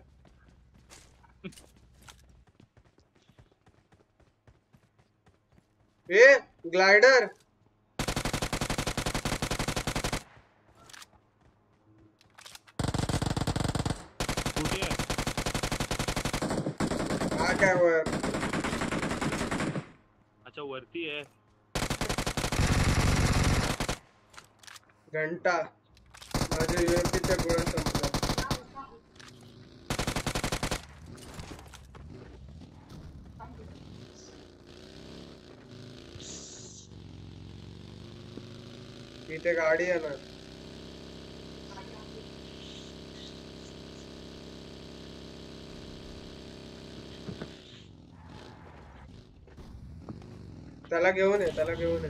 ए ग्लाइडर क्या हुआ यार? अच्छा वरती है घंटा मुझे यूएमपी से गोला समझा पीछे गाड़ी है ना त्याला घेऊन ये त्याला घेऊन ये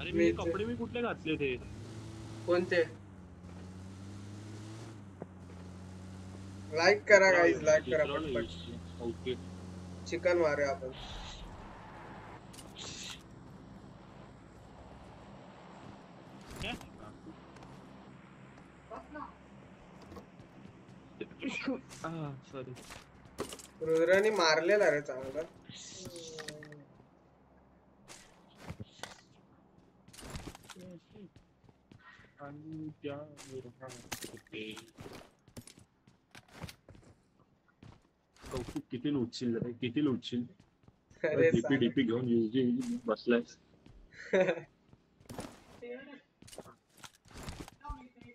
अरे मी कपडे मी कुठले घातले थे कोणते लाइक करा गाइस लाइक करा पटपट ओके चिकन मारे आपण आ सॉरी रुद्राने मारलेला रे चांगला क्या किती लुटशील रे किती लुटशील डीपी डीपी घेऊन यूजी बसलाय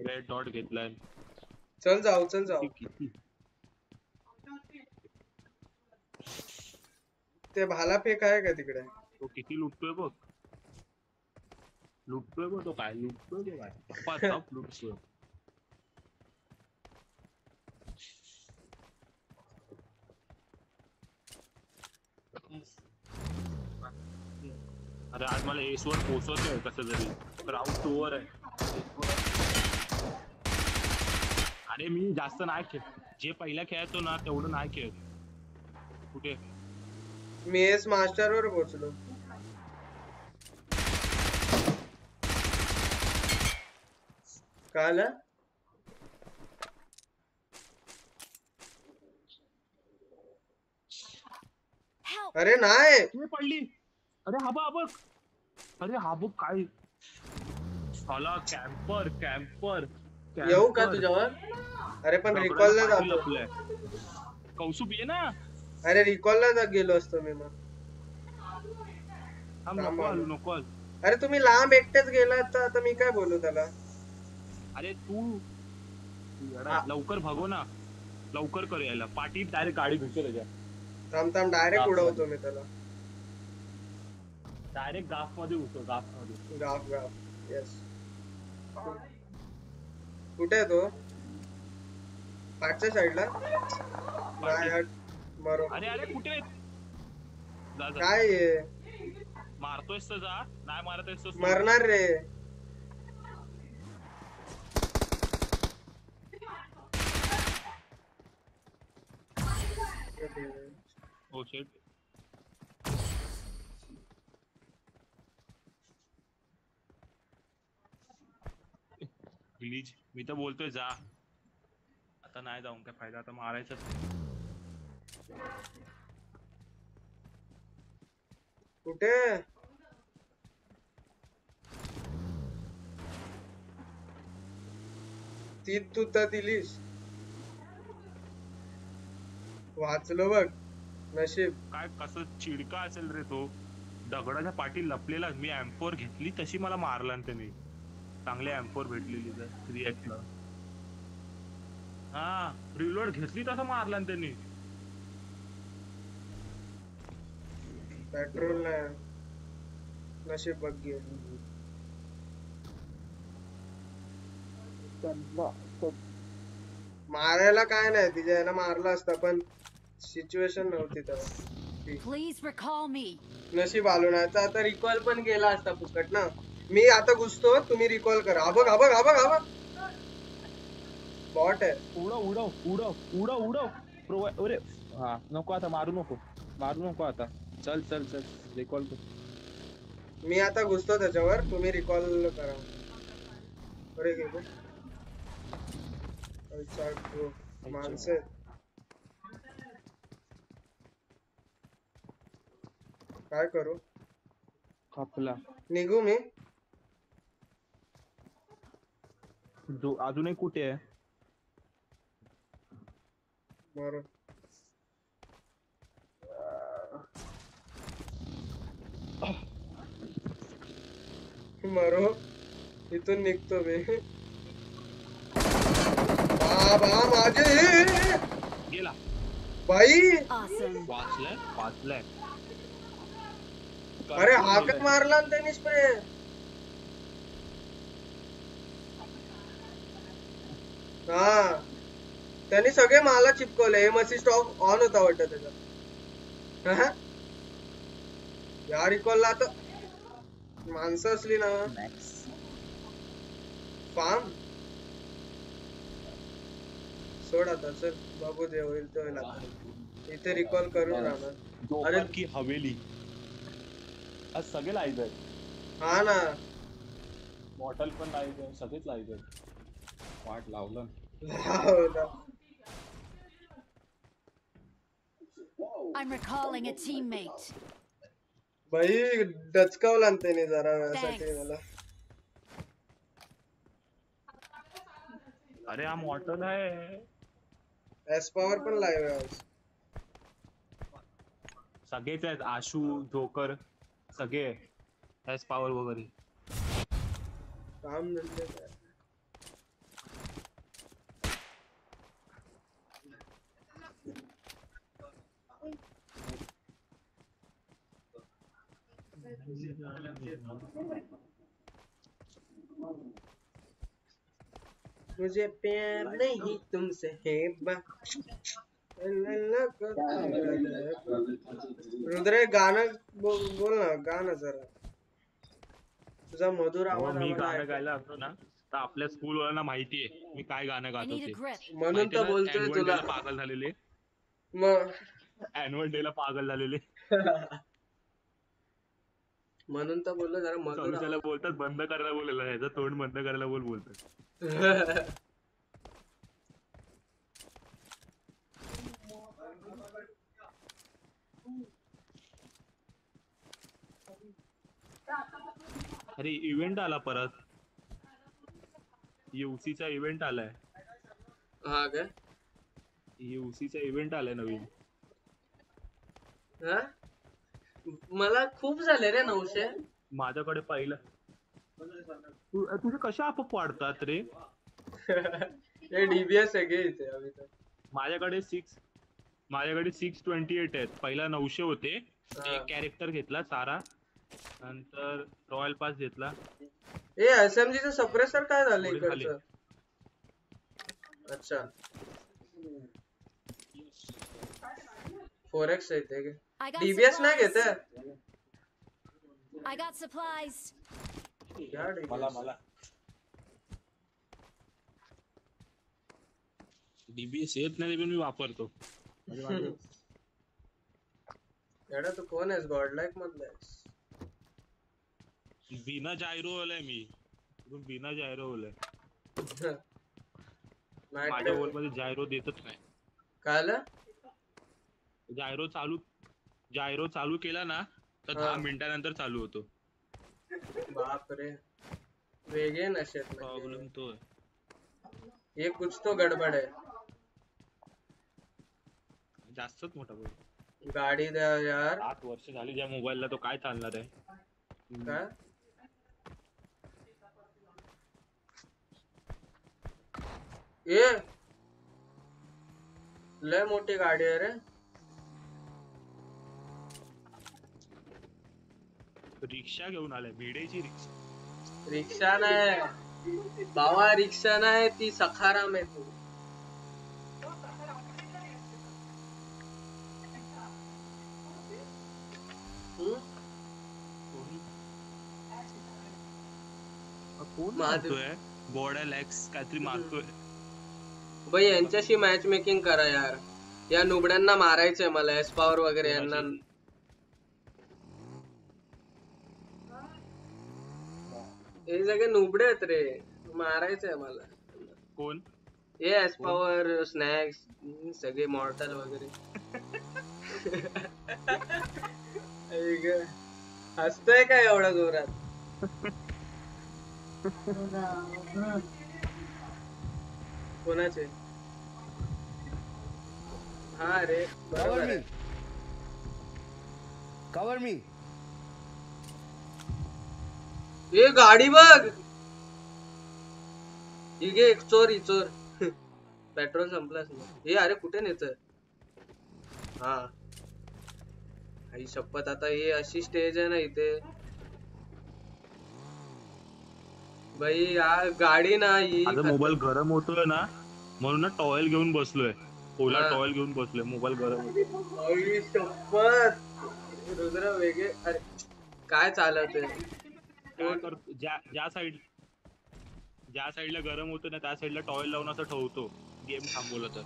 रेड डॉट घेतलाय चल जाऊ चल जाऊ ते भाला फेक आहे का तिकडे तो किती लुटतोय बघ लूट पे वो तो काय लूट पे वो काय पप्पा टॉप लूट से अरे आज मला एसवर पोहोचवते आहे कसं तरी क्राउड ओवर आहे अरे मी जास्त नाही खेळ जे पहिला खेळतो ना तेवढं नाही खेळ कुठे मी एस मास्टरवर पोहोचलो काल अरे नाही तू पडली अरे हा बघ अरे हा बघ काय साला कॅम्पर कॅम्पर येऊ का तुझ्यावर अरे पण रिकॉल ला जातो कौसुब ये ना अरे रिकॉल ला जा गेलो असतो मी मग हम नको आलो नको अरे तुम्ही लांब एकटेच गेला तर आता मी काय बोलू त्याला अरे तू लवकर भागो ना लवकर कर यायला पाटी डायरेक्ट गाडी घुसेल त्याच्या थांब थांब डायरेक्ट उडवतो मी त्याला डायरेक्ट गाफ मध्ये उडतो गाफ मध्ये गाफ गाफ यस कुठे आहे तो पाठच्या साइडला नाही हट मारो अरे अरे कुठे आहे काय मारतोयस तर जा नाही मारतोयस तर मरणार रे Oh shit. Please, मी तो बोलतोय जा. आता नाही जाऊन काय फायदा आता मारायचं. कुठे? ती तू तर दिलीस. वाचलो बघ नशीब काय कसं चिडका असेल रे तो दगडाच्या पाठी लपलेला मी एम फोर घेतली तशी मला मारला त्यांनी चांगले एम फोर भेटलेली रिएक्ट ला हा रिलोड घेतली तसा मारला त्यांनी पेट्रोल नाही नशीब बघ गे मारायला काय नाही तिच्या याला मारला असता पण सिच्युएशन नव्हती तेव्हा प्लीज रिकॉल मी नशीब आलो ना आता रिकॉल पण गेला असता फुकट ना मी आता घुसतो तुम्ही रिकॉल करा बघ बघ बघ बघ बॉट आहे उडव उडव उडव उडव उडव प्रो अरे हाँ नको आता मारू नको मारू नको आता चल चल चल रिकॉल कर मी आता घुसतो त्याच्यावर तुम्ही रिकॉल करा अरे गेलो अरे चार प्रो माणसे काय करू खपला निघू मी जो अजूनही कुठे आहे मारो मारो इथून निघतो बे बाबा माझे गेला भाई वाचले वाचले अरे हाक मारला ना त्यांनी स्प्रे हां त्याने सगळे माला चिपकवले एम असिस्ट ऑफ ऑन होता वाटतं त्याचा हां यार रिकॉलला आता माणसं असली ना फार्म सोड आता सर बाबू दे होईल तो लागतो इथे रिकॉल करून राहणार अरे की हवेली आज सगळे लाईज आहेत हां ना मॉटल पण लाईज आहे सगळेच लाईज आहेत पार्ट लावलं लावलं I'm recalling a teammate. भाई डचकावला त्यांनी जरा यासाठी मला अरे हा मॉर्टल आहे एस पॉवर पण लाईव्ह आहे सगळेच आहेत आशू जोकर सगळे एस पॉवर वगैरे काम धंदे मुझे प्यार नहीं तुमसे है रुद्रे गाना बो, बोल ना गाना जरा तुझा मधुर आवाज मी गाणं गायला असतो ना तर आपल्या स्कूल वाल्यांना माहिती आहे मी काय गाणं गात होते म्हणून तर बोलतोय तुला पागल झालेले मग ॲन्युअल डेला पागल झालेले म्हणून तर बोललो जरा मधुर त्याला बोलतात बंद करायला बोललेला याचा तोंड बंद करायला बोल बोलतात अरे इव्हेंट आला परत यूसीचा इव्हेंट आलाय हा काय यूसीचा इव्हेंट आलाय नवीन हा मला खूप झाले रे नऊशे माझ्याकडे पाहिलं तुझे कशा आपोआप वाढतात रे हे डीबीएस आहे इथे माझ्याकडे सिक्स माझ्याकडे सिक्स ट्वेंटी एट आहेत पहिला नऊशे होते एक कॅरेक्टर घेतला सारा नंतर रॉयल पास घेतला ए एसएमजी चा सप्रेसर काय झालं इकडचं अच्छा फोर एक्स येते का डीबीएस नाही घेते आई गॉट सप्लाईज मला मला डीबीएस येत नाही पण मी वापरतो एडा तू कोण आहेस गॉड लाइक मधला आहेस बिना जायरो वाला मी तू बिना जायरो वाला नाही माझ्या बोल मध्ये जायरो देतच नाही काला जायरो चालू जायरो चालू केला ना तर दहा मिनिटांनंतर चालू होतो बाप रे वेगे नशेत प्रॉब्लेम तो ये कुछ तो गडबड आहे जास्तच मोठा बोल गाडी द्या यार आठ वर्ष झाली ज्या मोबाईलला तो काय चालणार आहे काय ए लय मोठी गाडी आहे रे रिक्षा घेऊन आलाय भिडेची रिक्षा रिक्षा नाही बाबा रिक्षा नाही ती सखाराम आहे तू मारतोय बॉर्डर एक्स काहीतरी मारतोय भाई यांच्याशी मॅच मेकिंग करा यार या नुबड्यांना मारायचंय मला एस पॉवर वगैरे यांना. हे सगळे नुबडे आहेत रे, मारायचंय मला. कोण हे एस पॉवर स्नॅक्स सगळे मॉर्टल वगैरे. हसतोय काय एवढा जोरात? कोणाचे? हाँ रे कवर मी कवर मी. ये गाड़ी बघ, ये एक चोर ही चोर. पेट्रोल संपलास नाही हे. अरे कुठे नेतोय? हा आई शपथ. आता हे अशी स्टेज आहे ना इथे भाई. यार गाड़ी ना ही मोबाईल गरम होतोय ना म्हणून ना टॉवेल घेऊन बसलोय. ओला टॉवेल घेऊन बसलोय, मोबाईल गरम होतोय. शपथ रुद्र वेगे. अरे काय चालतंय? ज्या ज्या साइड ज्या साइडला गरम होतो ना त्या साइडला टॉवेल लावून असं ठेवतो गेम थांबवलं तर.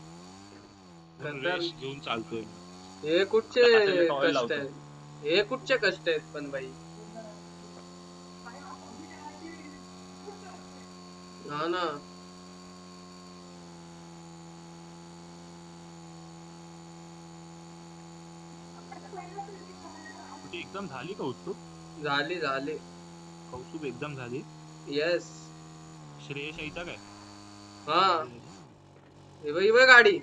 घेऊन चालतोय. हे कुठचे कष्ट आहेत, हे कुठचे कष्ट आहेत पण भाई. ना ना एकदम झाली कौस्तुभ. झाली झाली कौस्तुभ एकदम झाली. येस श्रेयश ऐसा काय? हा इव इव गाडी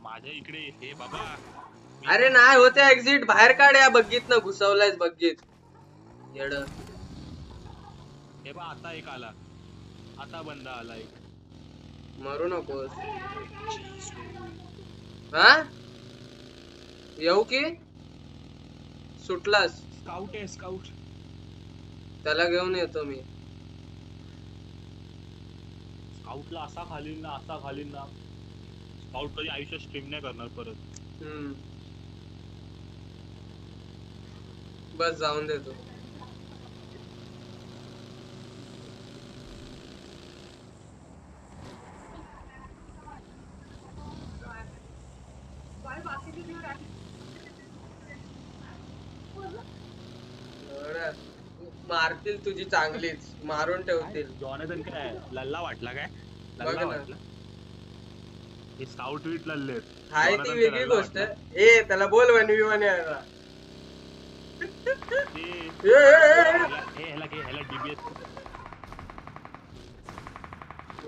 माझ्या इकडे. हे बाबा अरे नाही होते एक्झिट. बाहेर काढ या बग्गीत ना घुसवलायस बग्गीत. हे बा आता एक आला, आता बंदा आला एक. मारू नकोस. हा येऊ की सुटलास? स्काउट आहे स्काउट, त्याला घेऊन येतो मी. स्काउटला असा खालील ना असा खालील ना. स्काउट कधी आयुष्यात स्ट्रीम नाही करणार परत. हम्म बस जाऊन देतो. मारतील तुझी चांगलीच, मारून ठेवतील. जॉनथन काय लल्ला वाटला काय? लल्ला वाटला हे स्काउट विट लल्ले हाय ती वेगळी गोष्ट आहे. ए त्याला बोल वन व्ही वन यायला. ए ए हेला के हेला डीबीएस.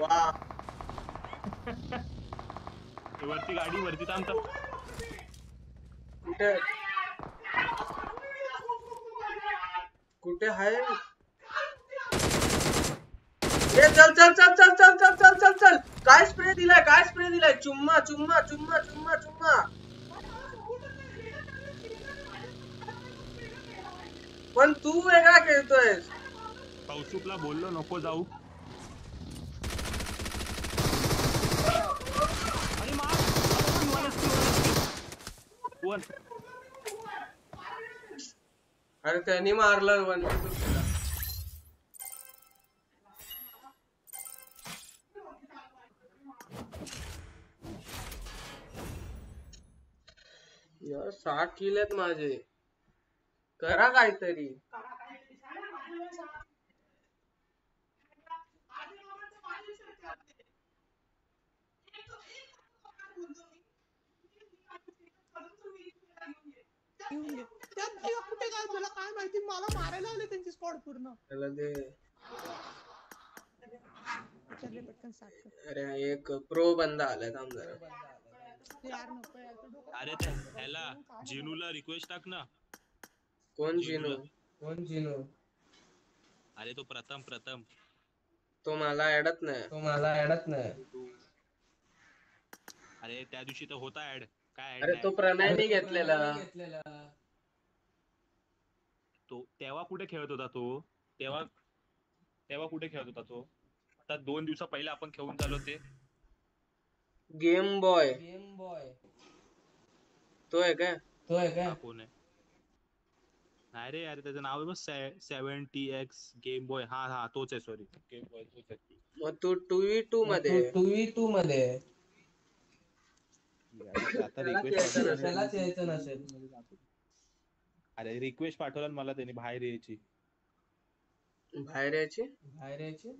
वा वरती गाडी वरती थांबता कुठे कुठे आहे? ए चल चल चल चल चल चल चल चल चल. काय स्प्रे दिलाय? काय स्प्रे दिलाय? चुम्मा चुम्मा चुम्मा चुम्मा चुम्मा. पण तू वेगळा खेळतोयस. कौस्तुभला बोललो नको जाऊ. अरे मार वन. अरे त्यांनी मारलं वन. यार साठ किल आहेत माझे. करा काहीतरी. मला काय माहिती मला मारायला आले त्यांची स्क्वॉड पूर्ण. त्याला दे चले पटकन साठ. अरे एक प्रो बंदा आलाय थांब जरा यार नको यार. अरे त्याला जिनूला रिक्वेस्ट टाक ना. कोण जिनू? कोण जिनू? अरे तो प्रथम प्रथम तो मला ऍडत नाही. तो मला ऍडत नाही. अरे त्या दिवशी तर होता ऍड काय. अरे तो प्रणयने घेतलेला तो. तेव्हा कुठे खेळत होता तो? तेव्हा तेव्हा कुठे खेळत होता तो? आता दोन दिवसा पहिले आपण खेळून झालो ते गेम बॉय. गेम बॉय तो आहे का? तो आहे का? कोण आहे? नाही रे यार, त्याचं नाव आहे बघ, सेव्हन्टी एक्स गेम बॉय. हा हा तोच आहे, सॉरी गेम बॉय तोच आहे. मग तू टू व्ही टू मध्ये टू व्ही टू मध्ये आता रिक्वेस्ट त्यालाच यायचं नसेल. अरे रिक्वेस्ट पाठवला मला त्यांनी, बाहेर यायची बाहेर यायची बाहेर यायची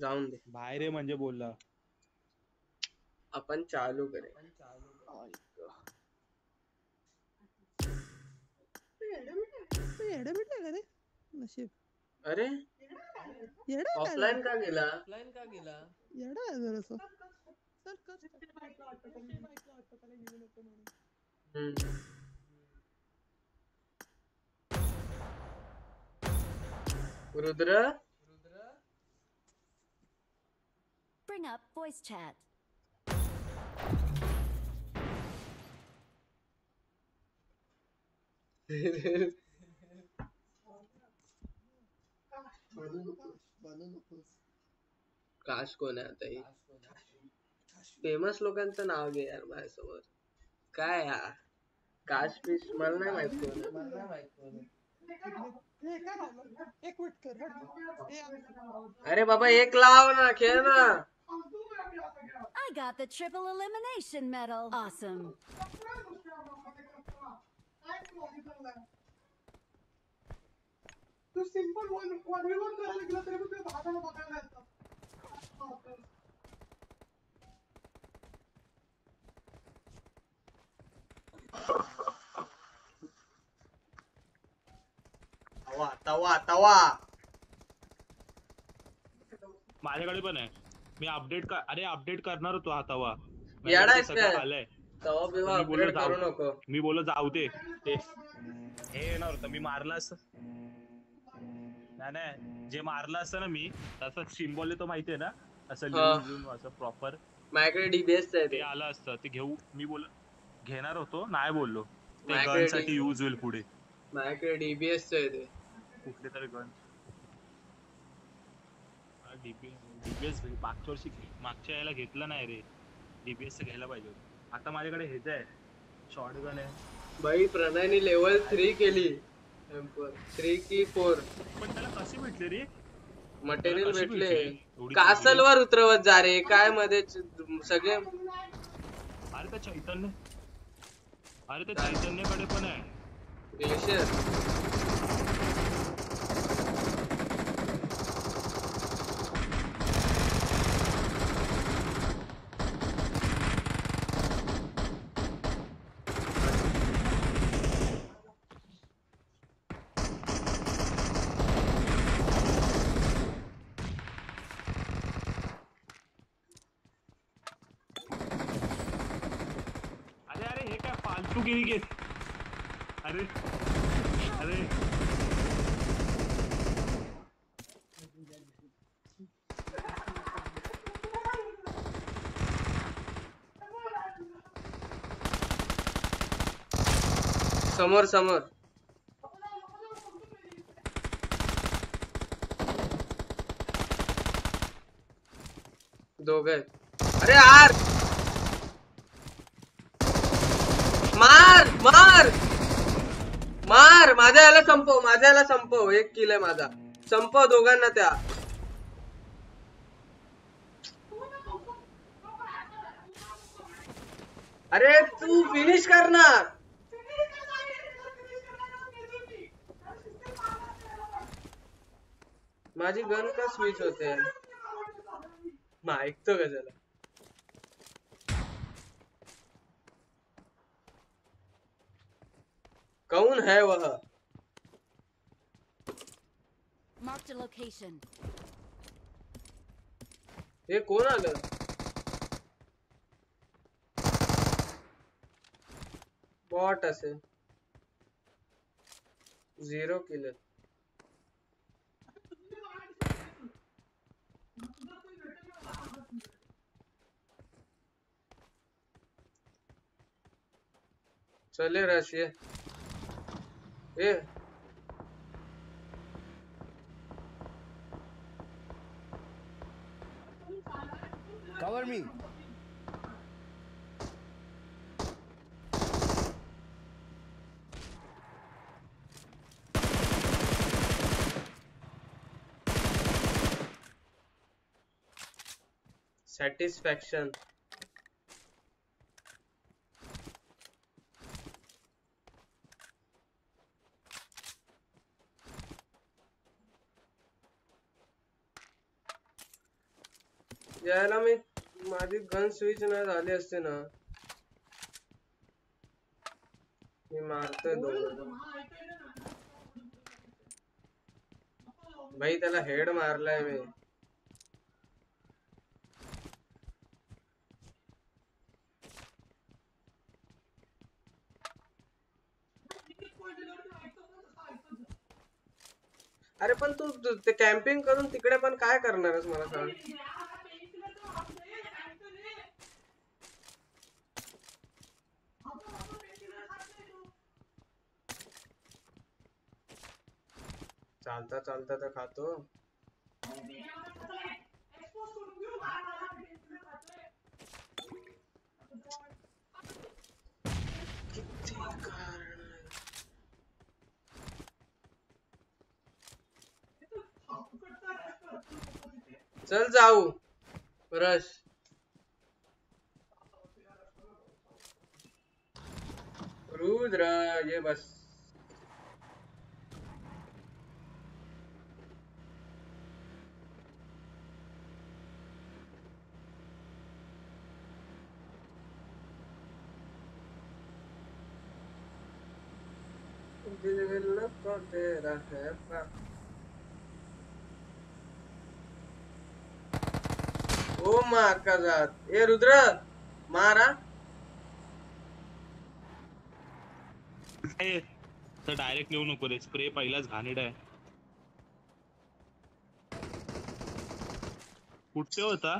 जाऊन दे बाहेर ये म्हणजे बोलला. आपण चालू करे नशीब. अरे ऑफलाइन का गेला ऑफलाइन का गेला येडा जरासा सर कस Rudra Rudra bring up voice chat. काश कोण आहे आता ही फेमस लोकांचं नाव घे यार माझ्यासमोर. काय हा काश पीस मला नाही माहित. अरे बाबा एक लाव ना, खेळ ना. I got the triple elimination medal. Awesome. तू सिंपल वन वन वन करायला गेला तरी पण भागाला बघायला येतं. तवा तवा तवा माझ्याकडे पण आहे. मी अपडेट का अरे अपडेट करणार होतो हा तवा. येडायस काय तवा बिवा अपडेट करू नको. मी बोललो जाऊ दे ते हे येणार होतं. मी मारला असं जे मारला असं ना मी तसं सिम्बॉल येतो माहितीये ना असं लिहून असं प्रॉपर माझ्याकडे डीबीएस आहे ते आलं असतं ते घेऊ. मी बोल घेणार होतो नाही बोललो ते गन साठी यूज होईल पुढे. माझ्याकडे डीबीएस आहे ते कुठले तरी गन डीबीएस मागच्या वर्षी मागच्या यायला घेतलं नाही रे. डीबीएस घ्यायला पाहिजे. आता माझ्याकडे हेच आहे शॉर्ट गन आहे बाई. प्रणयने लेवल थ्री केली थ्री की फोर पण त्याला कसे भेटले रे मटेरियल भेटले. कासल वर उतरवत जा रे काय मध्ये सगळे. अरे त्या चैतन्य अरे त्या चैतन्य कडे पण आहे ग्लेशियर. अरे अरे समोर समोर दोघ आहेत. अरे यार मार मार मार माझ्या याला संपव माझ्या याला संपव. एक किल आहे माझा संपव दोघांना त्या. अरे तू फिनिश करणार. माझी गन का स्विच होते मग ऐकतो का त्याला. कौन है वह मार्क द लोकेशन. हे कोण आलं बॉट असेल. Zero kill. चले राशी ए कवर मी. सेटिस्फैक्शन। यायला मी माझी गन स्विच नाही झाली असते ना मी मारतोय दोन भाई त्याला हेड मारलाय मी। अरे पण तू ते कॅम्पिंग करून तिकडे पण काय करणारस मला सांग। चालता चालता तो खातो चल जाऊ रश। रुद्र ये बस तेरा है ओ मार का जात। ए रुद्र मारा तर डायरेक्ट येऊ नको रे स्प्रे पहिलाच घाणेड आहे। कुठे होता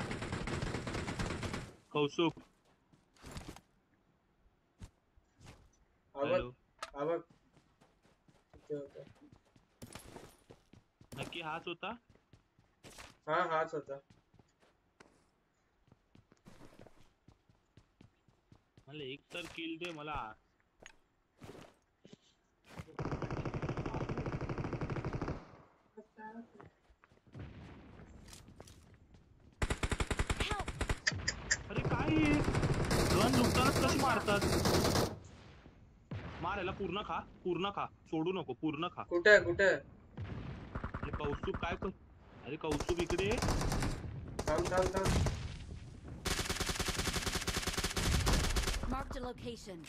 कौसुक? आवक आवक नक्की हाच होता? हाँ हाच होता। मला एक तर किल दे मला। अरे काय दोन नुकताच कशी मारतात? मारायला पूर्ण खा पूर्ण खा सोडू नको पूर्ण खा। कुठे कुठे? अरे कौस्तुभ काय कर? अरे कौस्तुभ इकडे थांब थांब थांब। Mark the location.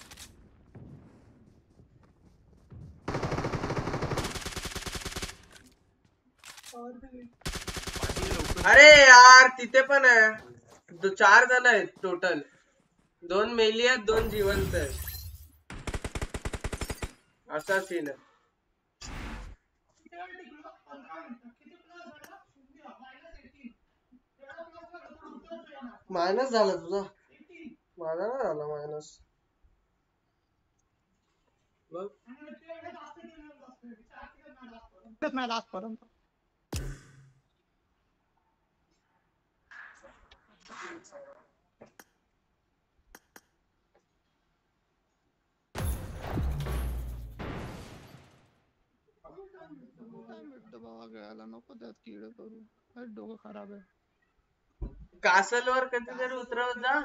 अरे यार तिथे पण आहे चार जण आहेत टोटल। दोन मेली आहेत दोन जिवंत आहेत असा सीन आहे। मायनस झाला तुझा? माझा नाही झाला मायनस बघ नको खराब है। कासल वर कधीतरी उतरवत जा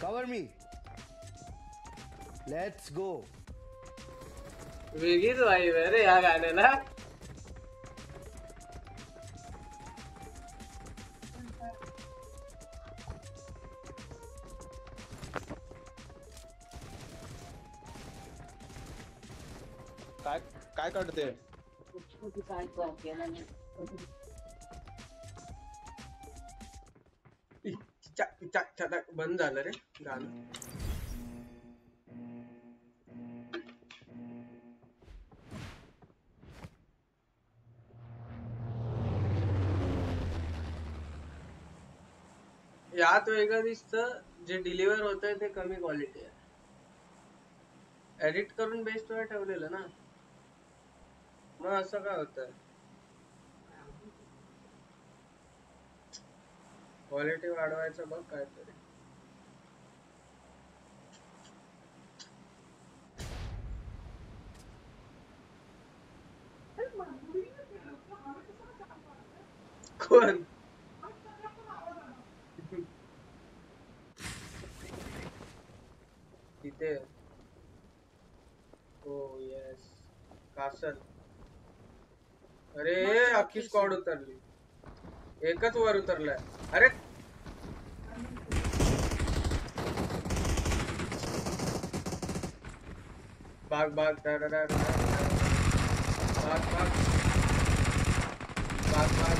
cover me let's go वेगी तो आई है रे यार गाने ना काय काय करते कुछ काय करते ना बंद झालं रे गाणं। यात वेगळं दिसतं जे डिलिव्हर होतंय ते कमी क्वालिटी आहे एडिट करून बेस्ट वर ठेवलेलं ना। ना ऐसा क्या होता है? क्वालिटी वाढवायचा बघ काय तरी कोण तिथे ओ यस कासल अरे अख्खी स्क्वॉड उतरली एकच वर उतरलाय अरे भाग भाग भाग भाग भाग भाग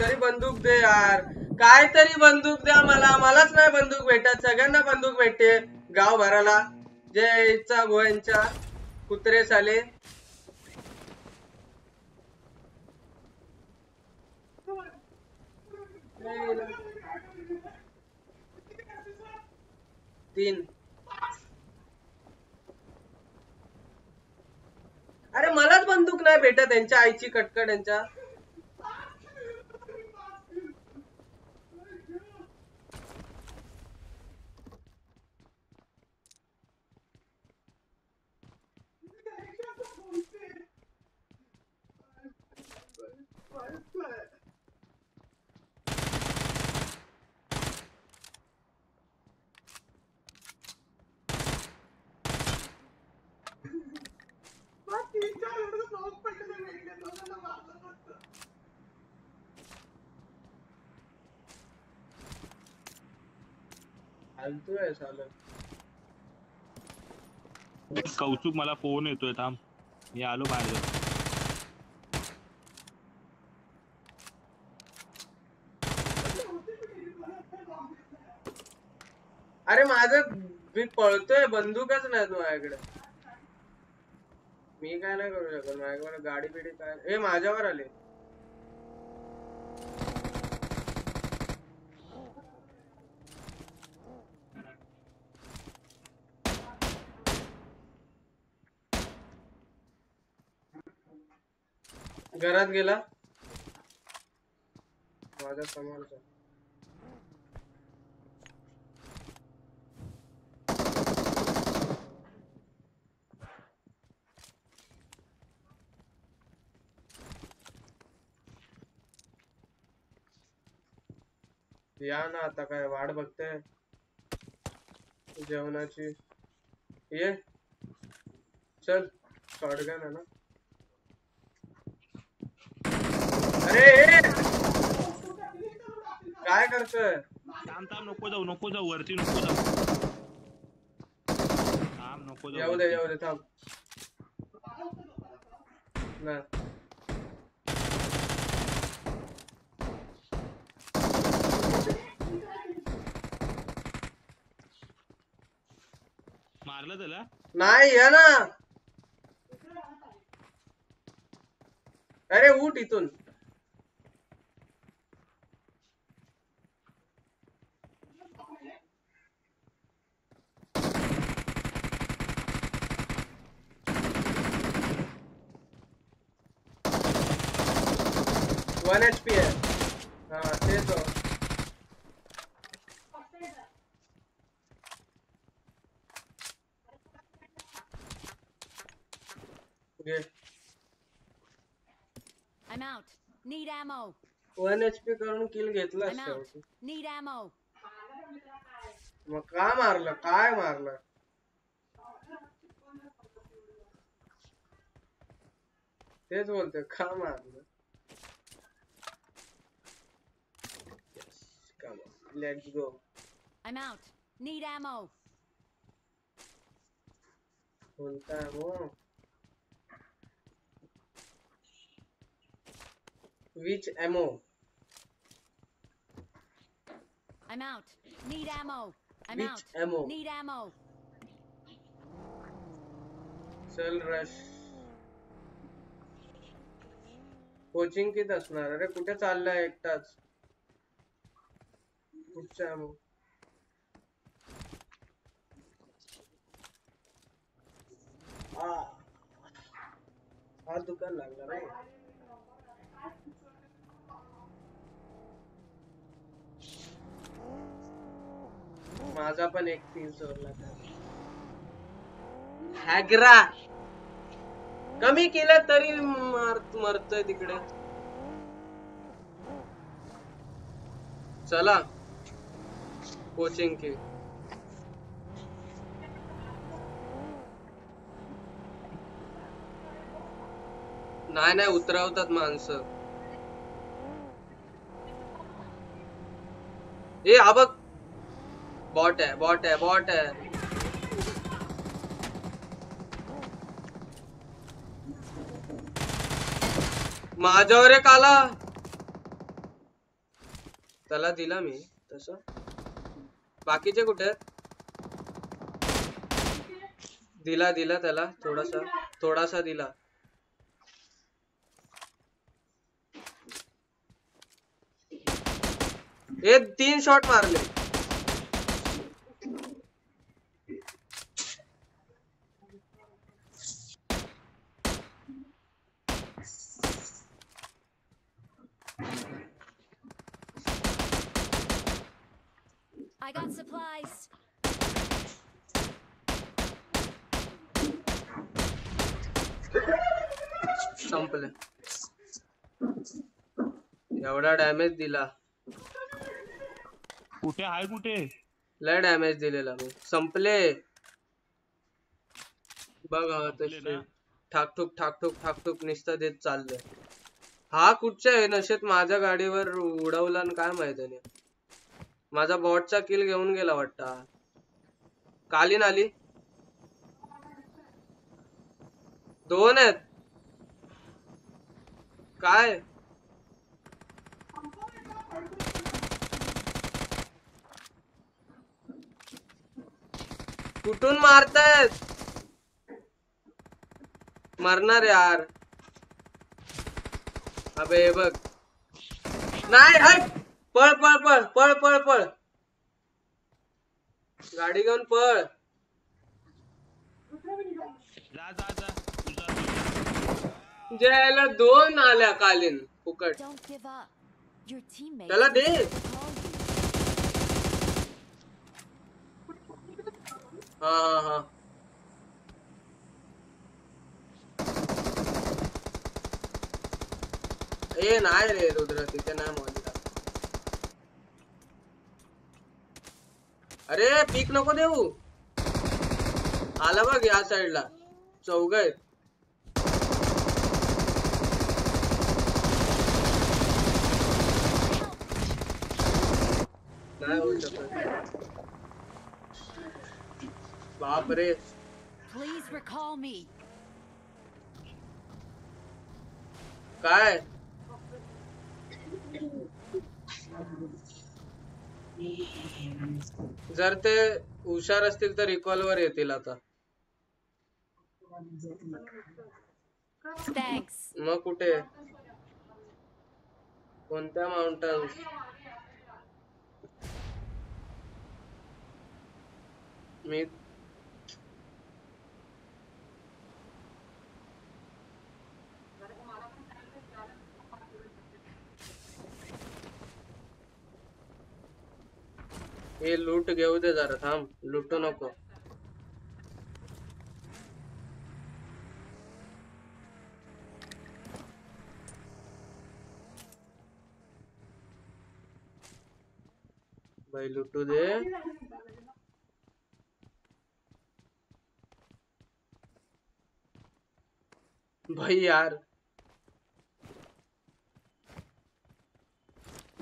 तरी बंदूक दे यार काय तरी बंदूक द्या मला मलाच नाही बंदूक भेटत सगळ्यांना बंदूक भेटते गाव भराला जयचा गोयांचा कुत्रे साले तीन अरे मलाच बंदूक नाही भेटत त्यांच्या आईची कटकट त्यांच्या कौतुक मला फोन येतोय थांब मी आलो बाहेर अरे माझं मी पळतोय बंदूकच नाही माझ्याकडे मी काय नाही करू शकत माझ्याकडे गाडी बिडी काय हे माझ्यावर आले घरात गेला माझा समोरचा या ना आता काय वाट बघते जेवणाची ये चल शॉटगन आहे ना अरे काय करतोय थांब थांब नको जाऊ नको जाऊ वरती नको जाऊ थांब नको जाऊ येऊ दे येऊ दे थांब नाही मारलं त्याला नाही या ना अरे उठ इथून वन एच पी है हाँ ते तो I'm out. Need ammo. One H P करून किल घेतला असतो. Need ammo. मग का मारला काय मारला तेच बोलते का मारला Come on, let's go. I'm out. Need ammo. बोलता है वो which ammo? I'm out. Need ammo. I'm which out. Ammo? Need ammo. Cell rush. Coaching किती असणार? अरे कुठे चालला एकटाच? कुठचा ammo? हा दुकान लागला रे. माझा पण एक तीन चोरला हॅगरा कमी केलं तरी मरतोय तिकडे. चला कोचिंग के नाही नाही उतरवतात माणसं. ए हा बघ बॉट आहे बॉट आहे बॉट आहे. माझ्यावर एक आला त्याला दिला मी तसं. बाकीचे कुठे आहेत? दिला दिला त्याला थोडासा थोडासा दिला. हे तीन शॉट मारले. I got supplies. संपले. एवढा डॅमेज दिला. कुठे आहे कुठे? लय डॅमेज दिलेला मी. संपले बघा तसे ठाकठूक ठाकठूक ठाकठूक निस्ता देत चालले. हा कुठच्या आहे नशेत माझ्या गाडीवर उडवला आणि काय माहिती नाही. माझा बॉटचा किल घेऊन गेला वाटता. कालीन आली दोन आहेत काय? कुठून मारतायत? मरणार यार. अबे बघ नाही हट. पळ पळ पळ पळ पळ पळ गाडी घेऊन पळ. ज्याला दोन आल्या कालीन फुकट त्याला दे. हा हा हा ए नाही रे रुद्र तिथे नाही मजा. अरे पीक नको देऊ. आला बघ या साइडला चौघ आहेत. नाही होऊ शकत. बाप रे काय जर ते हुशार असतील तर रिकॉलवर येतील आता. मग कुठे कोणत्या माउंटन्स? मी हे लूट घेऊ दे जरा थांब. लुटू नको. बाई लुटू दे. भाई यार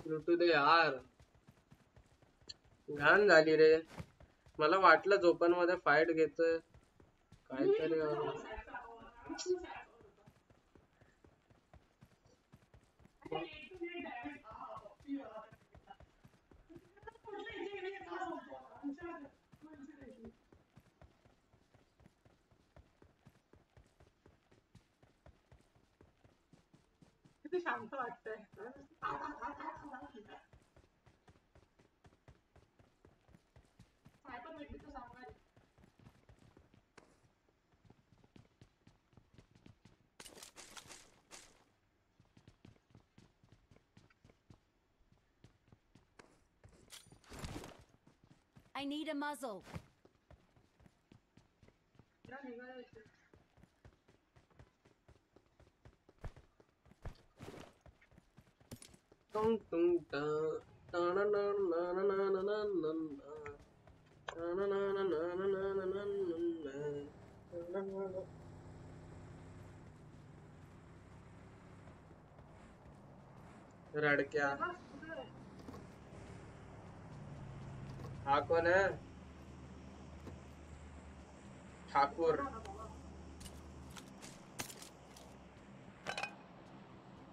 लुटू दे यार. घाण झाली रे. मला वाटलं झोपन मध्ये फाईट घेतोय काहीतरी. किती शांत वाटतंय. सायबर भेटली तर सांगणार. I need a muzzle. Tung tung ta na na na na na na na na na na na na na na na. Red क्या? हाँ कौन है? ठाकुर.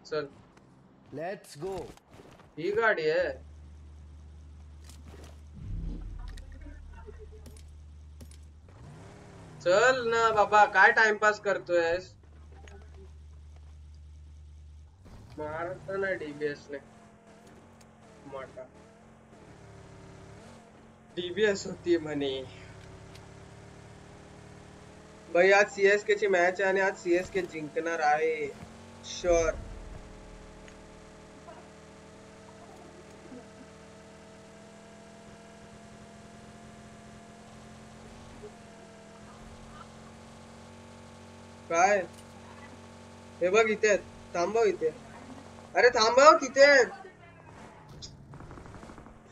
चल लेट्स गो. ये गाड़ी है. चल ना बाबा, काय टाइमपास करतो है. मारता ना डीबीएस ने. मारता डीबीएस होती है मनी भाई. आज सीएसके ची मैच है. आज सीएसके जिंकणार आहे श्योर. काय हे बघ इथे थांबव. इथे अरे थांबव तिथे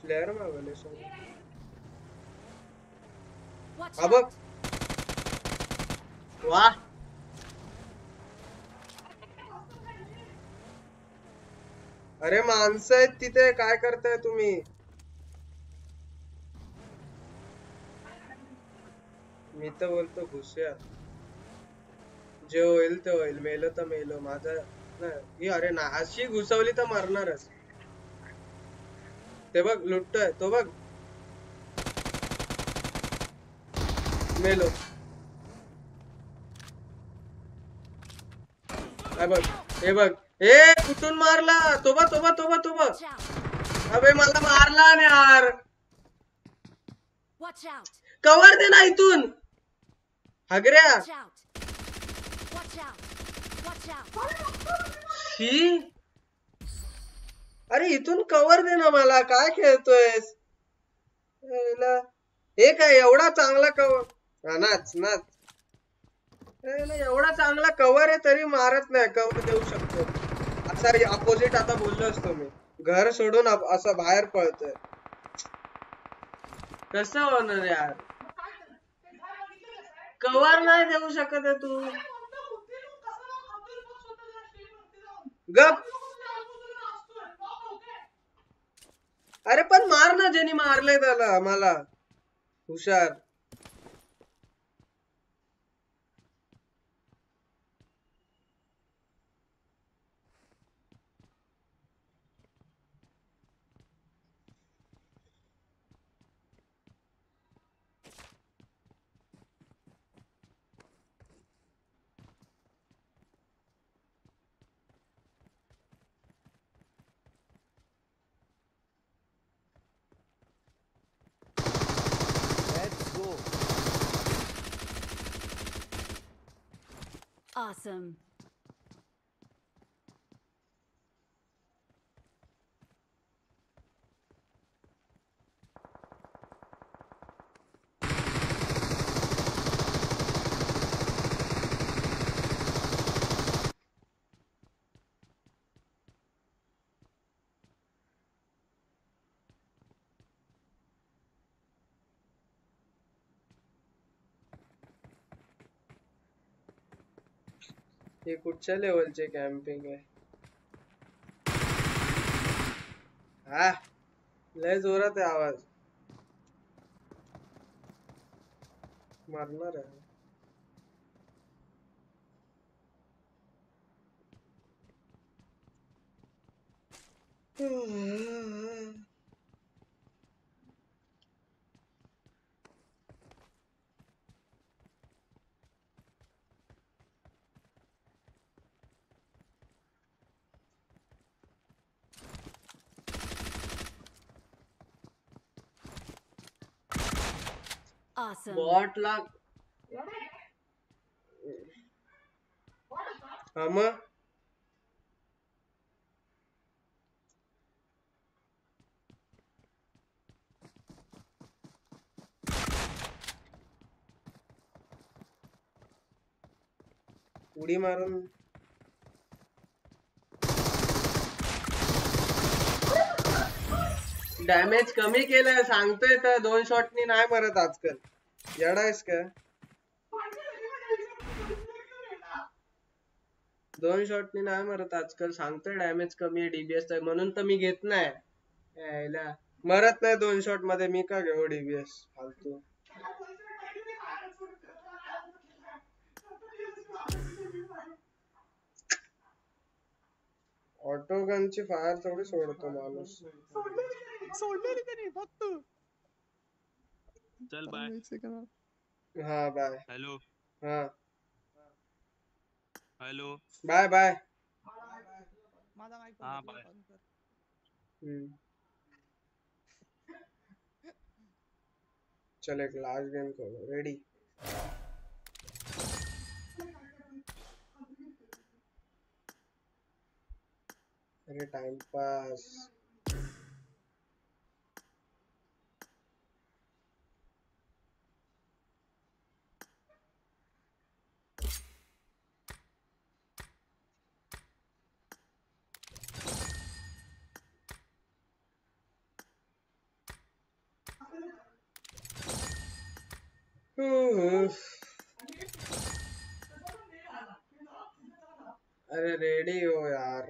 फ्लेअर मागवले. सॉरी अब वाह अरे माणसं आहेत तिथे. काय करताय तुम्ही? मी तर बोलतो घुसया. जे होईल ते होईल. मेलं तर मेलं माझं नाही. अरे ना अशी घुसवली तर मरणारच. ते बघ लुटतोय तो बघ. मेलो कुठून मारला? तोबा तोबा तोबा तोबा. अबे मला मारला ना यार. कवर दे ना इथून हगऱ्या. अरे इथून कवर दे ना मला. काय खेळतोयस? हे काय एवढा चांगला कवर? नाच नाच. एवढा चांगला कव्हर आहे तरी मारत नाही. कव्हर देऊ शकतो. असा अपोजिट आता बोललो असतो मी. घर सोडून असं बाहेर पळतोय. कसं होणार यार? कव्हर नाही देऊ शकत आहे तू. गप. अरे पण मार ना. ज्यांनी मारले त्याला मला हुशार. Awesome. ये कुठच्या लेवलचे कैंपिंग है? हा लय जोरात आहे आवाज. मारणार आहे. Awesome. What luck? Amma. उड़ी मारूं डॅमेज कमी केलं सांगतोय तर दोन शॉटनी नाही मरत आजकल येडायस का दोन शॉटनी नाही मरत आजकल सांगतोय डॅमेज कमी आहे डीबीएस तर म्हणून तर मी घेत नाही यायला मरत नाही दोन शॉट मध्ये मी का घेऊ डीबीएस फालतू ऑटोगन ची फायर थोड़ी सोडतो माणूस सोडणार नाही फक्त चल बाय हां बाय हेलो हां हेलो बाय बाय माझा माइक हां बाय चल एक लास्ट गेम करू रेडी अरे टाइम पास अरे रेडी हो यार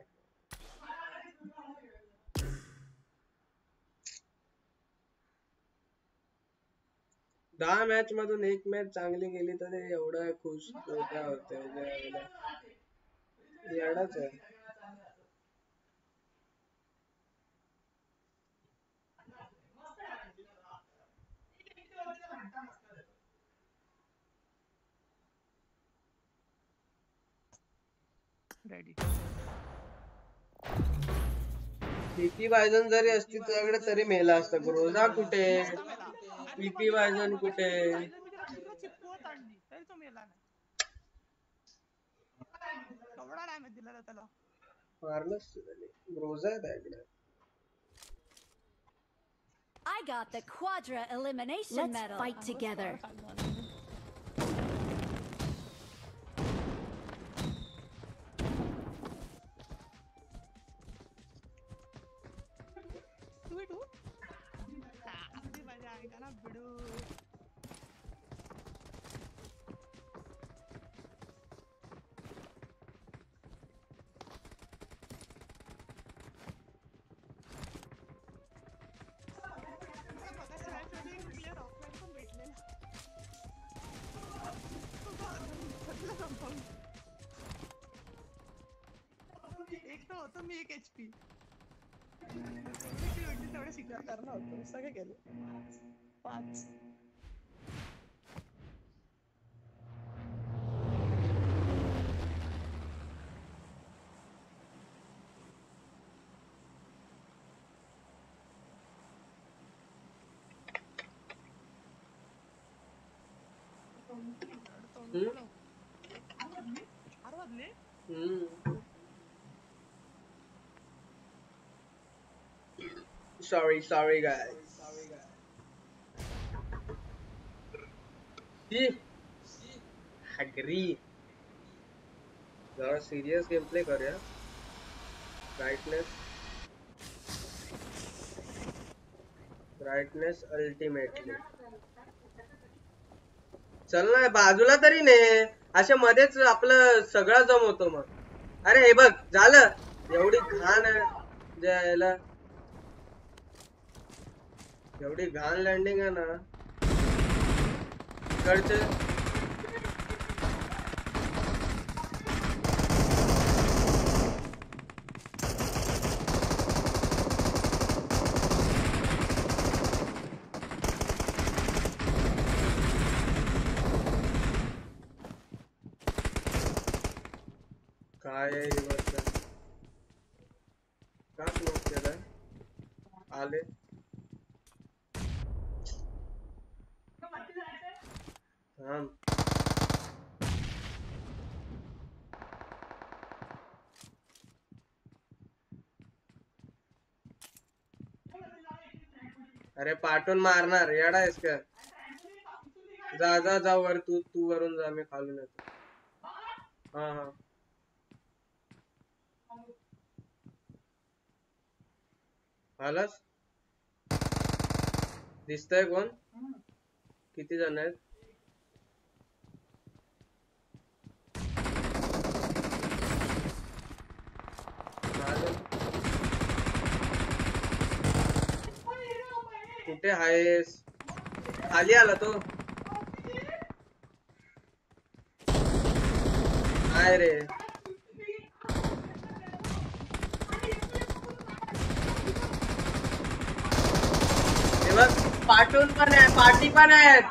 दहा मॅच मधून एक मॅच चांगली गेली तर एवढा खुश होते एवढाच आहे किती बायजन जरी असती तुझ्याकडे तरी मेला असता रोजा कुठे पीपी वाजन कुठे तरी तो मेला नाही थोडा डॅमेज दिला त्याला वारलस झाले रोज आहे त्याकडे I got the quadra elimination medal Let's fight together एक एचपी तेवढे शिकार करणार होतो सगळे गेले पाच Sorry, sorry guys. Sorry, guys. See, agree. Zara serious gameplay kar yaar. Brightness, brightness ultimately. चल ना बाजूला तरी ने. अशा मध्येच आपलं सगळं जम होतो मग. अरे हे बघ झालं एवढी घाण आहे जायला. एवढी घाण लँडिंग आहे ना इकडचे काय आहे का स्मोक केलं आले Run. अरे पाटून मारणार येडा आहेस का? जा जा जा वर तू तू वरून जा मी खालून येतो. हां हां आलास दिसतंय कोण? किती जण आहेत? कुठे आहेस? खाली आला तो. काय रे पाटून पण आहे पाटी पण आहेत.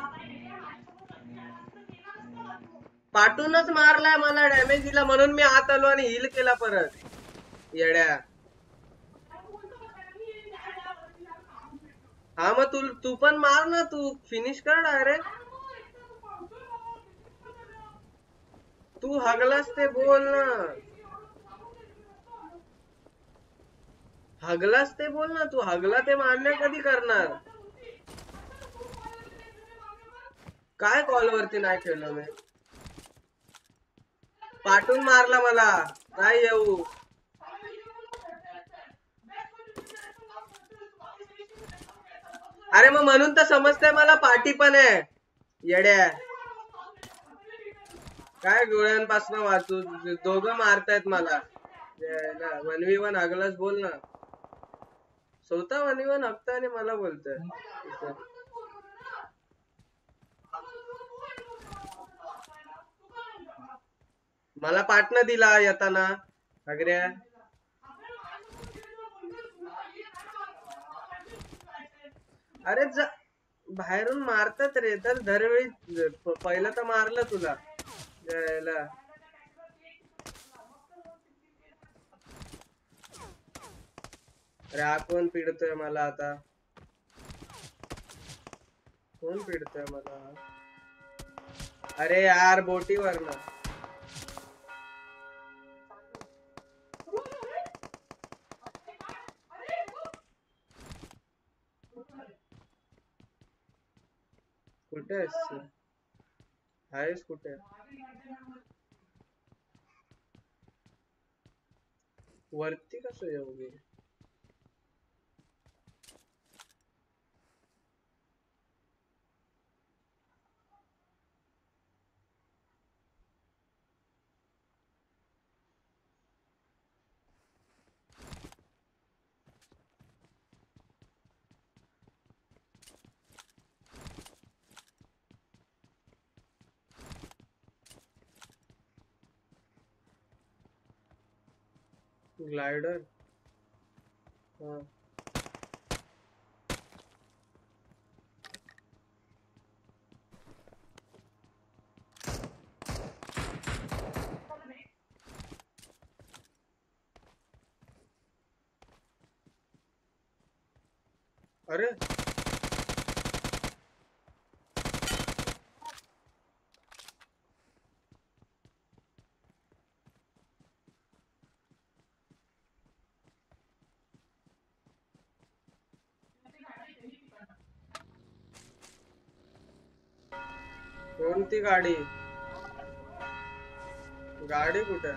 पाटूनच मारलाय मला डॅमेज दिला म्हणून मी हात आलो आणि हिल केला परत येड्या. हा मग तू तू पण मार ना तू फिनिश कर डायरेक्ट. तू हगलास ते बोल ना हगलास ते बोल ना तू हगला ते मारण्या कधी करणार? काय कॉलवरती नाही खेळलो मी. पाटून मारला मला काय येऊ. अरे मग म्हणून तर समजतंय मला पार्टी पण आहे येड्या. काय गोळ्यांपासून वाचू दोघं मारतायत मला. वन वी वन हगलास बोल ना स्वतः वन वी वन हगता आणि मला बोलतोय. मला पाटणं दिला येताना हगऱ्या. अरे जा बाहेरून मारतात रे तर दरवेळी पहिला तर मारलं तुला यायला. अरे हा कोण पिडतोय मला आता? कोण पिडतोय मला? अरे यार बोटीवर ना कुठे आहेस कुठे? वरती कसं येऊ गे? ग्लाइडर हाँ अरे कोणती गाडी? गाडी कुठे?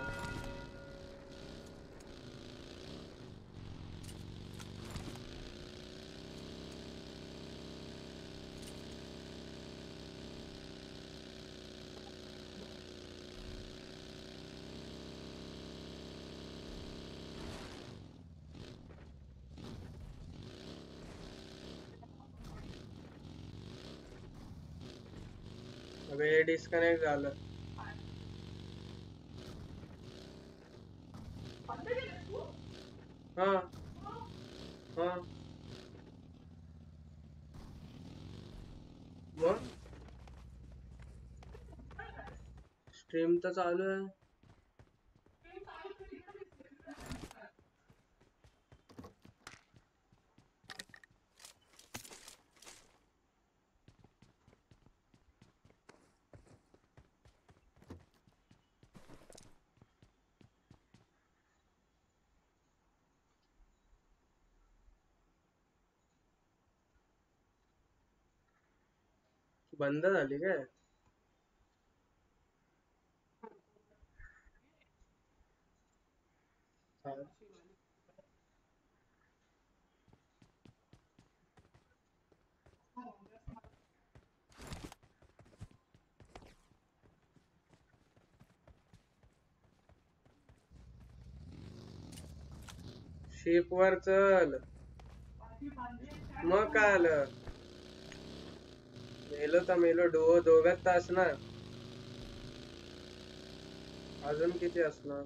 हे डिस्कनेक्ट झालं. हा हा मग स्ट्रीम तर चालू आहे. बंद झाली काय? शिप वर चल मग काय आलं? मेलो तर मेलो डो दोघात असणार, अजून किती असणार?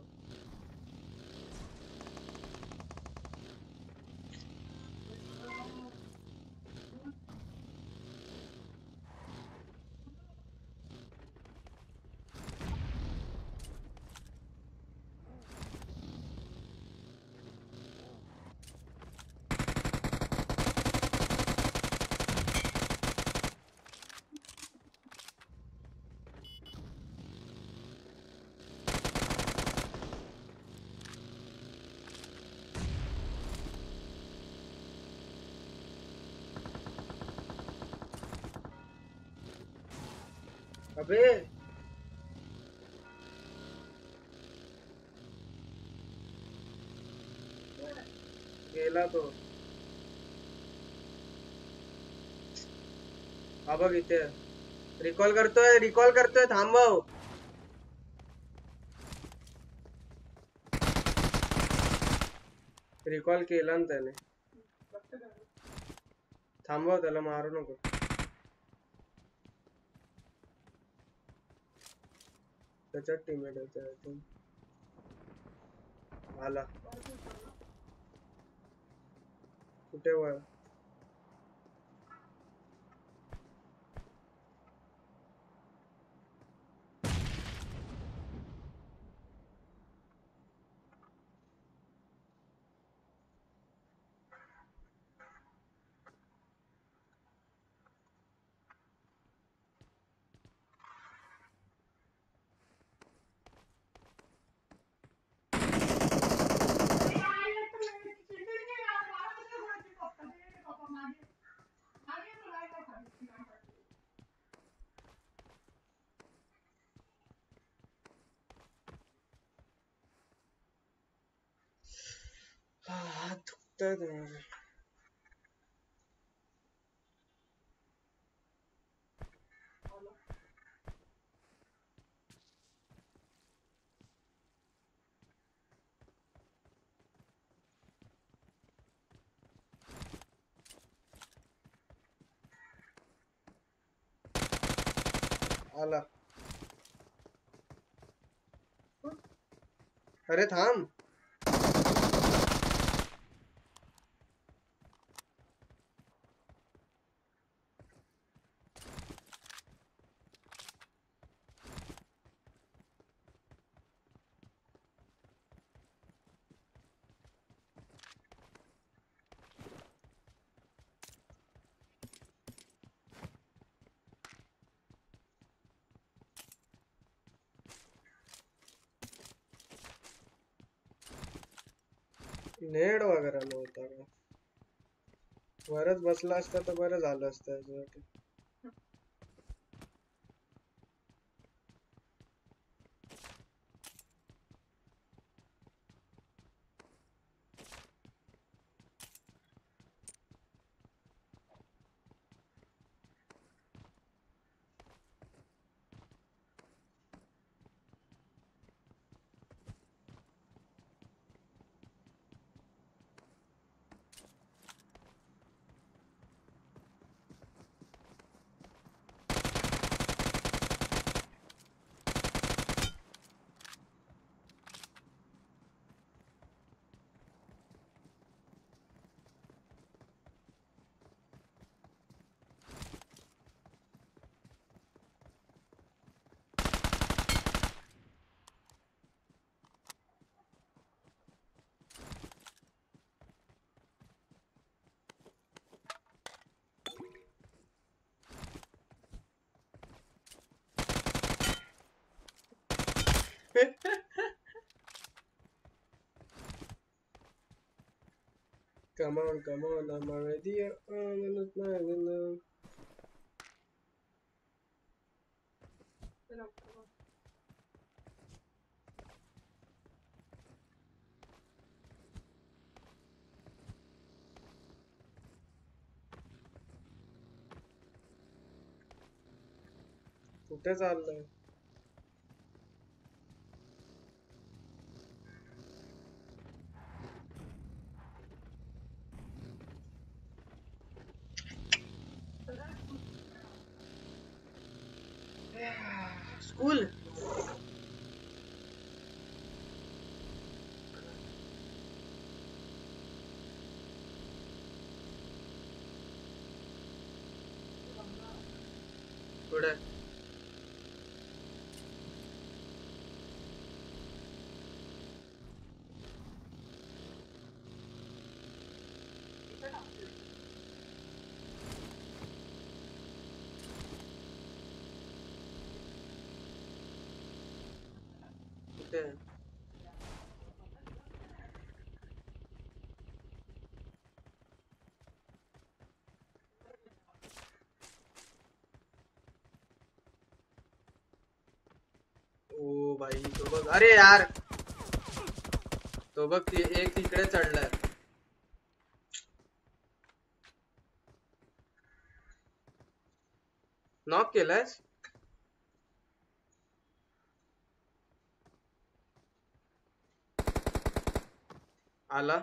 अबे गेला तो अब इथे रिकॉल करतोय रिकॉल करतोय थांबव. रिकॉल केला ना त्याने, थांबव त्याला मारू नको. टीममेट होता आला कुठे वर आला. अरे थांब नेड वगैरे नव्हता का? वरच बसला असता तर बरं झालं असतं याच्यासाठी. Come on, come on, I'm already on the line. फिर आपको कुठे चाललंय स्कूल थोड़ा ओ भाई तो बघ, अरे यार तो बघ एक तिकडे चढलाय नॉक केलास आला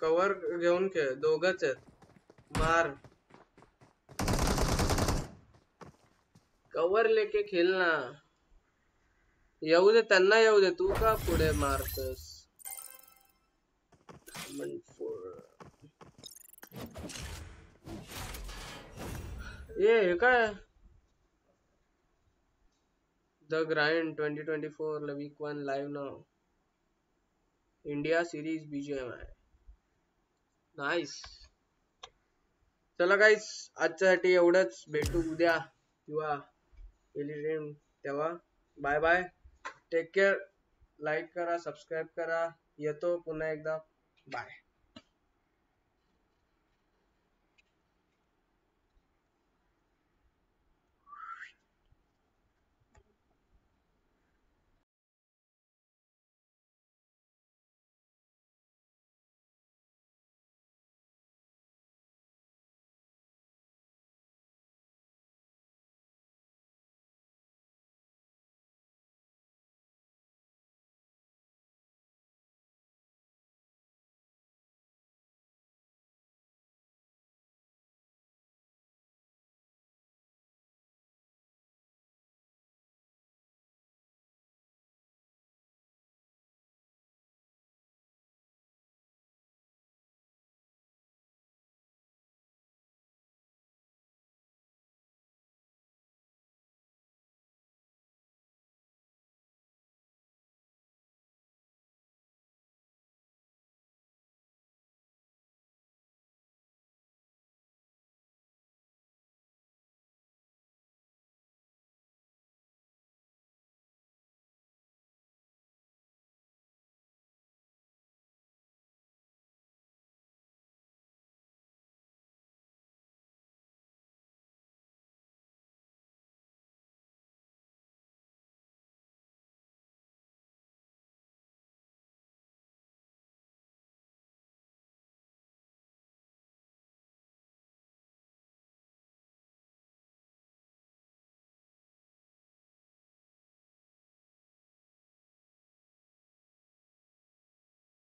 कवर घेऊन खेळ दोघच आहेत मार कवर लेके खेल ना येऊ दे त्यांना येऊ दे तू का पुढे मारतोस ये काय the grind twenty twenty-four week one live now India series B G M I nice. चला गाइस आजच्यासाठी एवढंच भेटू उद्या किंवा टेलिग्राम तेव्हा bye bye take care like करा सबस्क्राईब करा येतो पुन्हा एकदा बाय।